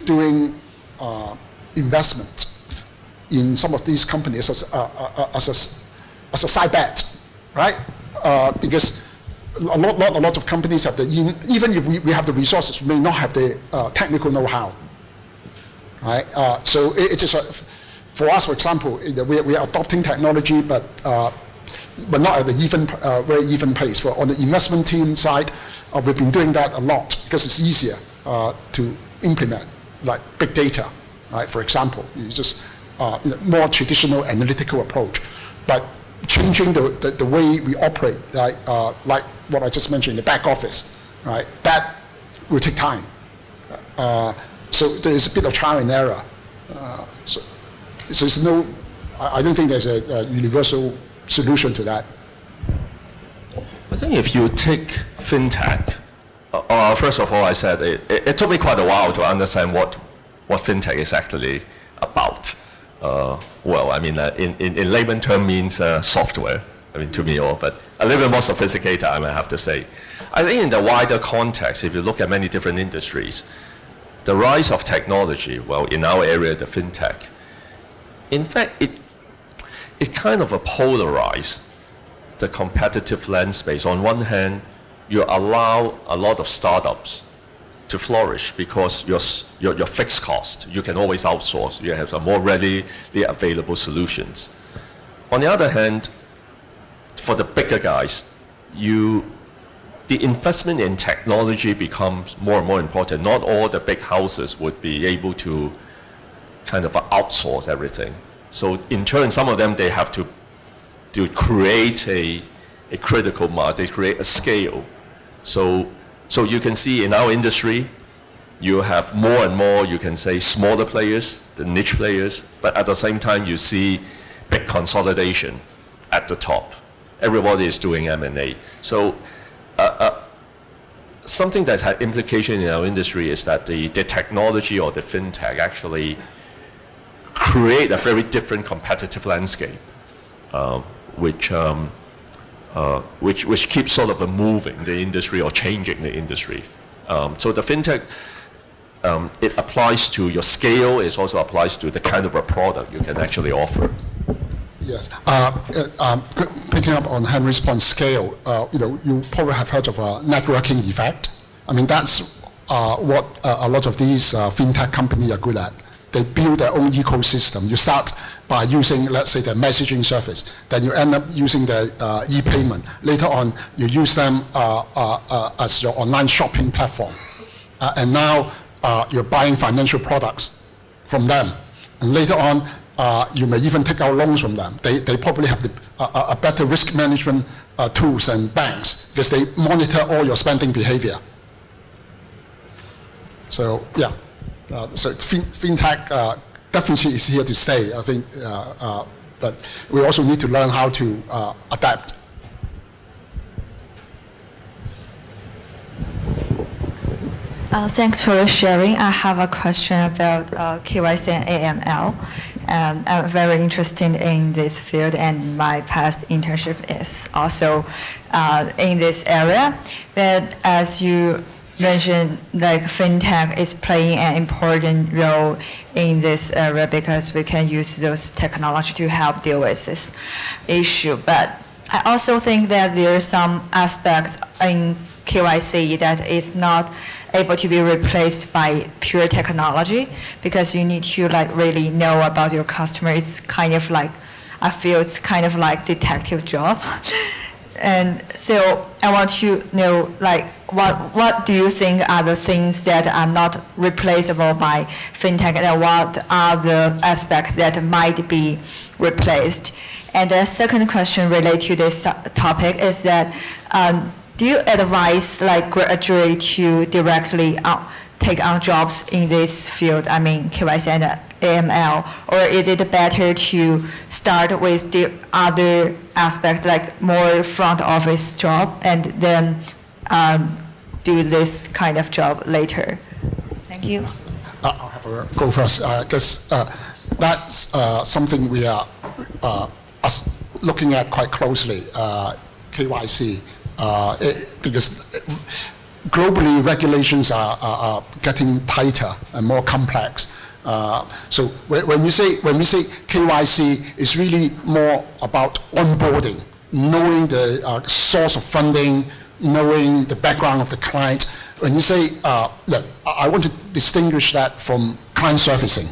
doing investment in some of these companies as a side bet, right? Because a lot of companies have even if we have the resources, we may not have the technical know-how. Right? So it is for us, for example, we are adopting technology, but not at the very even pace. For on the investment team side, we've been doing that a lot because it's easier to implement, like big data, right? For example, it's just more traditional analytical approach, but changing the way we operate, right? Like what I just mentioned, the back office, right? That will take time. So there's a bit of trial and error. So there's no, I don't think there's a universal solution to that. I think if you take FinTech, first of all, I said it took me quite a while to understand what FinTech is actually about. Well, I mean, in layman term means software, I mean, to me, but a little bit more sophisticated, I have to say. I think in the wider context, if you look at many different industries, the rise of technology, well, in our area, the FinTech, in fact, it kind of polarized the competitive landscape. On one hand, you allow a lot of startups to flourish because your fixed cost, you can always outsource. You have some more readily available solutions. On the other hand, for the bigger guys, the investment in technology becomes more and more important. Not all the big houses would be able to kind of outsource everything. So in turn, some of them, they have to create a critical mass. They create a scale. So you can see in our industry, you have more and more, you can say, smaller players, the niche players, but at the same time, you see big consolidation at the top. Everybody is doing M&A. So something that's had implication in our industry is that the technology or the fintech actually create a very different competitive landscape, which keeps sort of moving the industry or changing the industry. So the fintech, it applies to your scale. It also applies to the kind of a product you can actually offer. Yes. Picking up on Henry's point, scale. You know, you probably have heard of a networking effect. I mean, that's what a lot of these fintech companies are good at. They build their own ecosystem. You start by using, let's say, their messaging service. Then you end up using their e-payment. Later on, you use them as your online shopping platform. And now you're buying financial products from them. And later on, you may even take out loans from them. They probably have a better risk management tools than banks because they monitor all your spending behavior. So, yeah. So fintech definitely is here to stay, I think, but we also need to learn how to adapt. Thanks for sharing. I have a question about KYC and AML. I'm very interested in this field, and my past internship is also in this area. But as you mentioned, like, fintech is playing an important role in this area because we can use those technology to help deal with this issue. But I also think that there are some aspects in KYC that is not able to be replaced by pure technology, because you need to, like, really know about your customer. It's kind of like, I feel it's kind of like detective job. And so I want to know, like, what do you think are the things that are not replaceable by fintech, and what are the aspects that might be replaced? And the second question related to this topic is that do you advise, like, graduates to directly take on jobs in this field, I mean KYC and AML, or is it better to start with the other aspect, like more front office job, and then do this kind of job later? Thank you. I'll have a go first. I guess that's something we are looking at quite closely, KYC. Because globally regulations are getting tighter and more complex. So when we say KYC, it's really more about onboarding, knowing the source of funding, knowing the background of the client. When you say, look, I want to distinguish that from client servicing,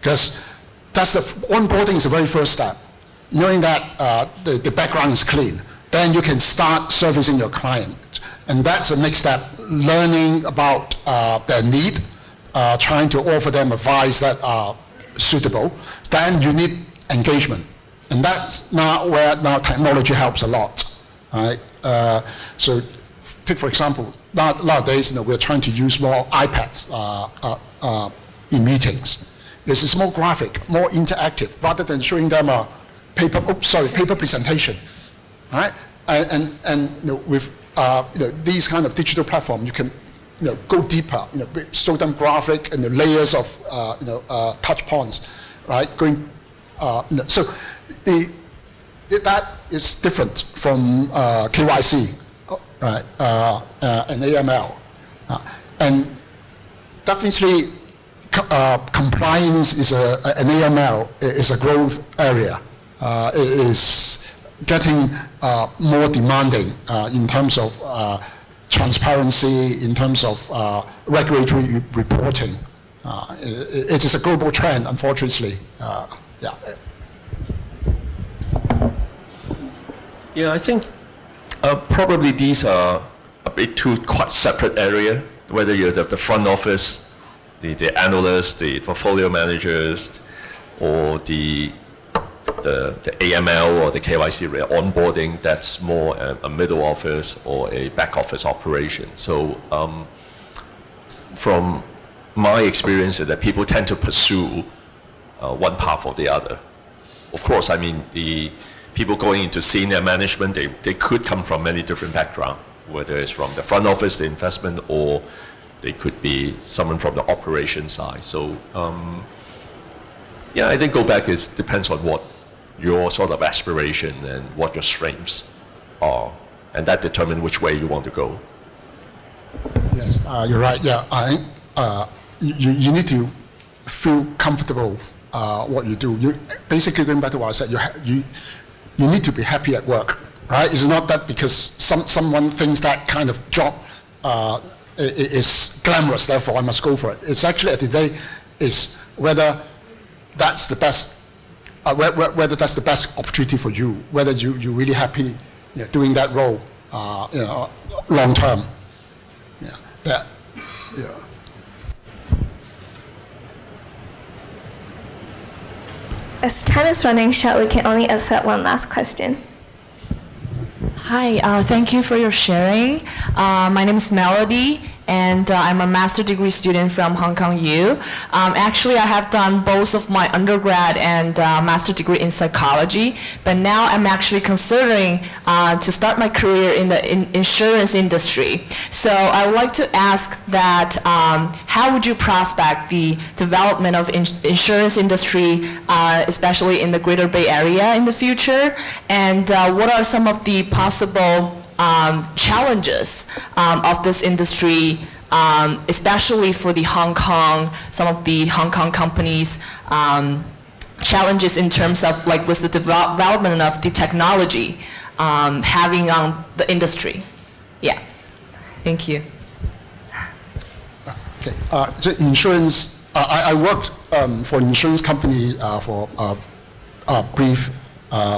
because that's the onboarding is the very first step. Knowing that the background is clean, then you can start servicing your client. And that's the next step, learning about their need, trying to offer them advice that are suitable. Then you need engagement. And that's now where now technology helps a lot, right? So take, for example, nowadays, you know, we're trying to use more iPads in meetings. This is more graphic, more interactive, rather than showing them a paper presentation. Right? And you know, with you know, these kind of digital platform, you can, you know, go deeper. You know, show them graphic and the layers of you know, touch points, right? Going you know, so that is different from KYC, right? And AML, and definitely compliance is an AML is a growth area. It is getting more demanding in terms of transparency, in terms of regulatory reporting. It is a global trend, unfortunately. Yeah. Yeah, I think probably these are a bit two quite separate areas, whether you're the front office, the analysts, the portfolio managers, or the AML or the KYC onboarding. That's more a middle office or a back office operation. So from my experience, that people tend to pursue one path or the other. Of course, I mean, the people going into senior management, they could come from many different backgrounds. whether it's from the front office, the investment, or they could be someone from the operation side. So yeah, I think go back is depends on what your sort of aspiration and what your strengths are, and that determines which way you want to go. Yes, you're right. Yeah, you need to feel comfortable what you do. You basically, going back to what I said, you need to be happy at work, right? It's not that because someone thinks that kind of job is glamorous, therefore I must go for it. It's actually at the day is whether that's the best. Whether that's the best opportunity for you, whether you're really happy, you know, doing that role, you know, long term. Yeah, that. Yeah. As time is running short, we can only accept one last question. Hi, thank you for your sharing. My name is Melody, and I'm a master's degree student from Hong Kong U. Actually, I have done both of my undergrad and master's degree in psychology, but now I'm actually considering to start my career in the insurance industry. So I would like to ask that how would you prospect the development of insurance industry, especially in the Greater Bay Area in the future, and what are some of the possible challenges of this industry, especially for the Hong Kong, some of the Hong Kong companies, challenges in terms of like with the development of the technology having on the industry. Yeah, thank you. Okay, so insurance, I worked for an insurance company for a brief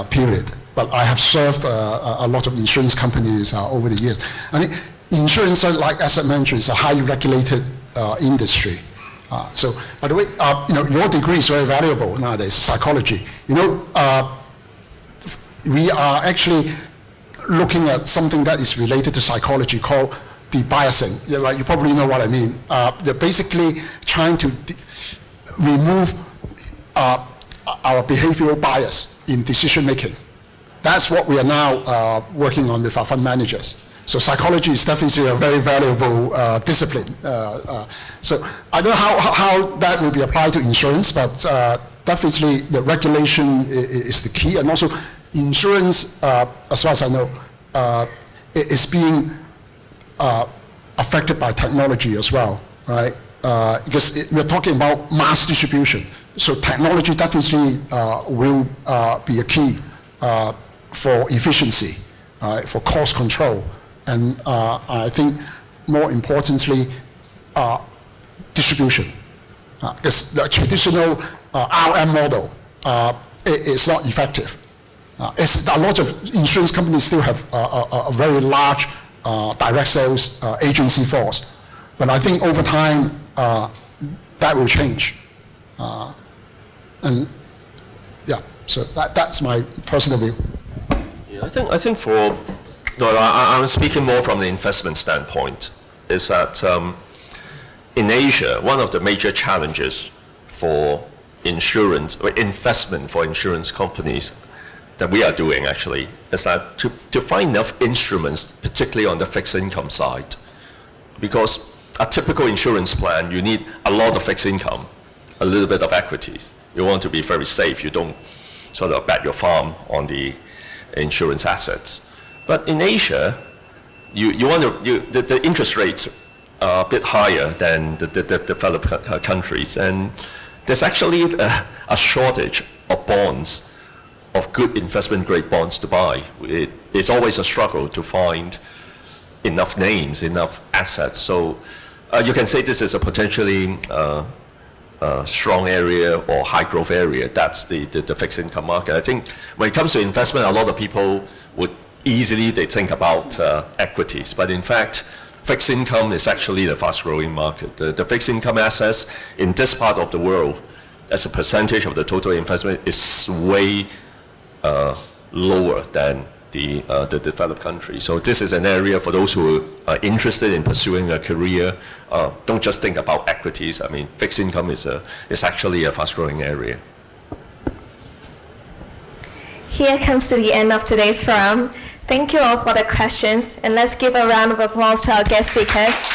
period. But I have served a lot of insurance companies over the years. I think insurance, like asset management, is a highly regulated industry. So, by the way, you know, your degree is very valuable nowadays, psychology. You know, we are actually looking at something that is related to psychology called debiasing. Yeah, right, you probably know what I mean. They're basically trying to remove our behavioral bias in decision making. That's what we are now working on with our fund managers. So psychology is definitely a very valuable discipline. So I don't know how that will be applied to insurance, but definitely the regulation is the key. And also insurance, as far as I know, is being affected by technology as well, right? Because we're talking about mass distribution. So technology definitely will be a key for efficiency, for cost control, and I think more importantly, distribution. Because the traditional RM model is not effective. It's a lot of insurance companies still have a very large direct sales agency force, but I think over time that will change. And yeah, so that's my personal view. Yeah, I think for, no, I'm speaking more from the investment standpoint, is that in Asia, one of the major challenges for insurance, or investment for insurance companies that we are doing actually, is that to find enough instruments, particularly on the fixed income side, because a typical insurance plan, you need a lot of fixed income, a little bit of equities. You want to be very safe, you don't sort of bet your farm on the insurance assets. But in Asia, the interest rates are a bit higher than the developed countries, and there's actually a shortage of bonds, of good investment-grade bonds to buy. It's always a struggle to find enough names, enough assets. So you can say this is a potentially strong area or high growth area. That's the fixed income market. I think when it comes to investment, a lot of people would easily they think about equities, but in fact fixed income is actually the fast growing market. The fixed income assets in this part of the world as a percentage of the total investment is way lower than the developed country. So this is an area for those who are interested in pursuing a career. Don't just think about equities. I mean, fixed income is actually a fast-growing area. Here comes to the end of today's forum. Thank you all for the questions, and let's give a round of applause to our guest speakers.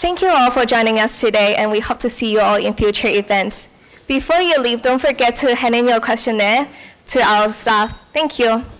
Thank you all for joining us today, and we hope to see you all in future events. Before you leave, don't forget to hand in your questionnaire to our staff. Thank you.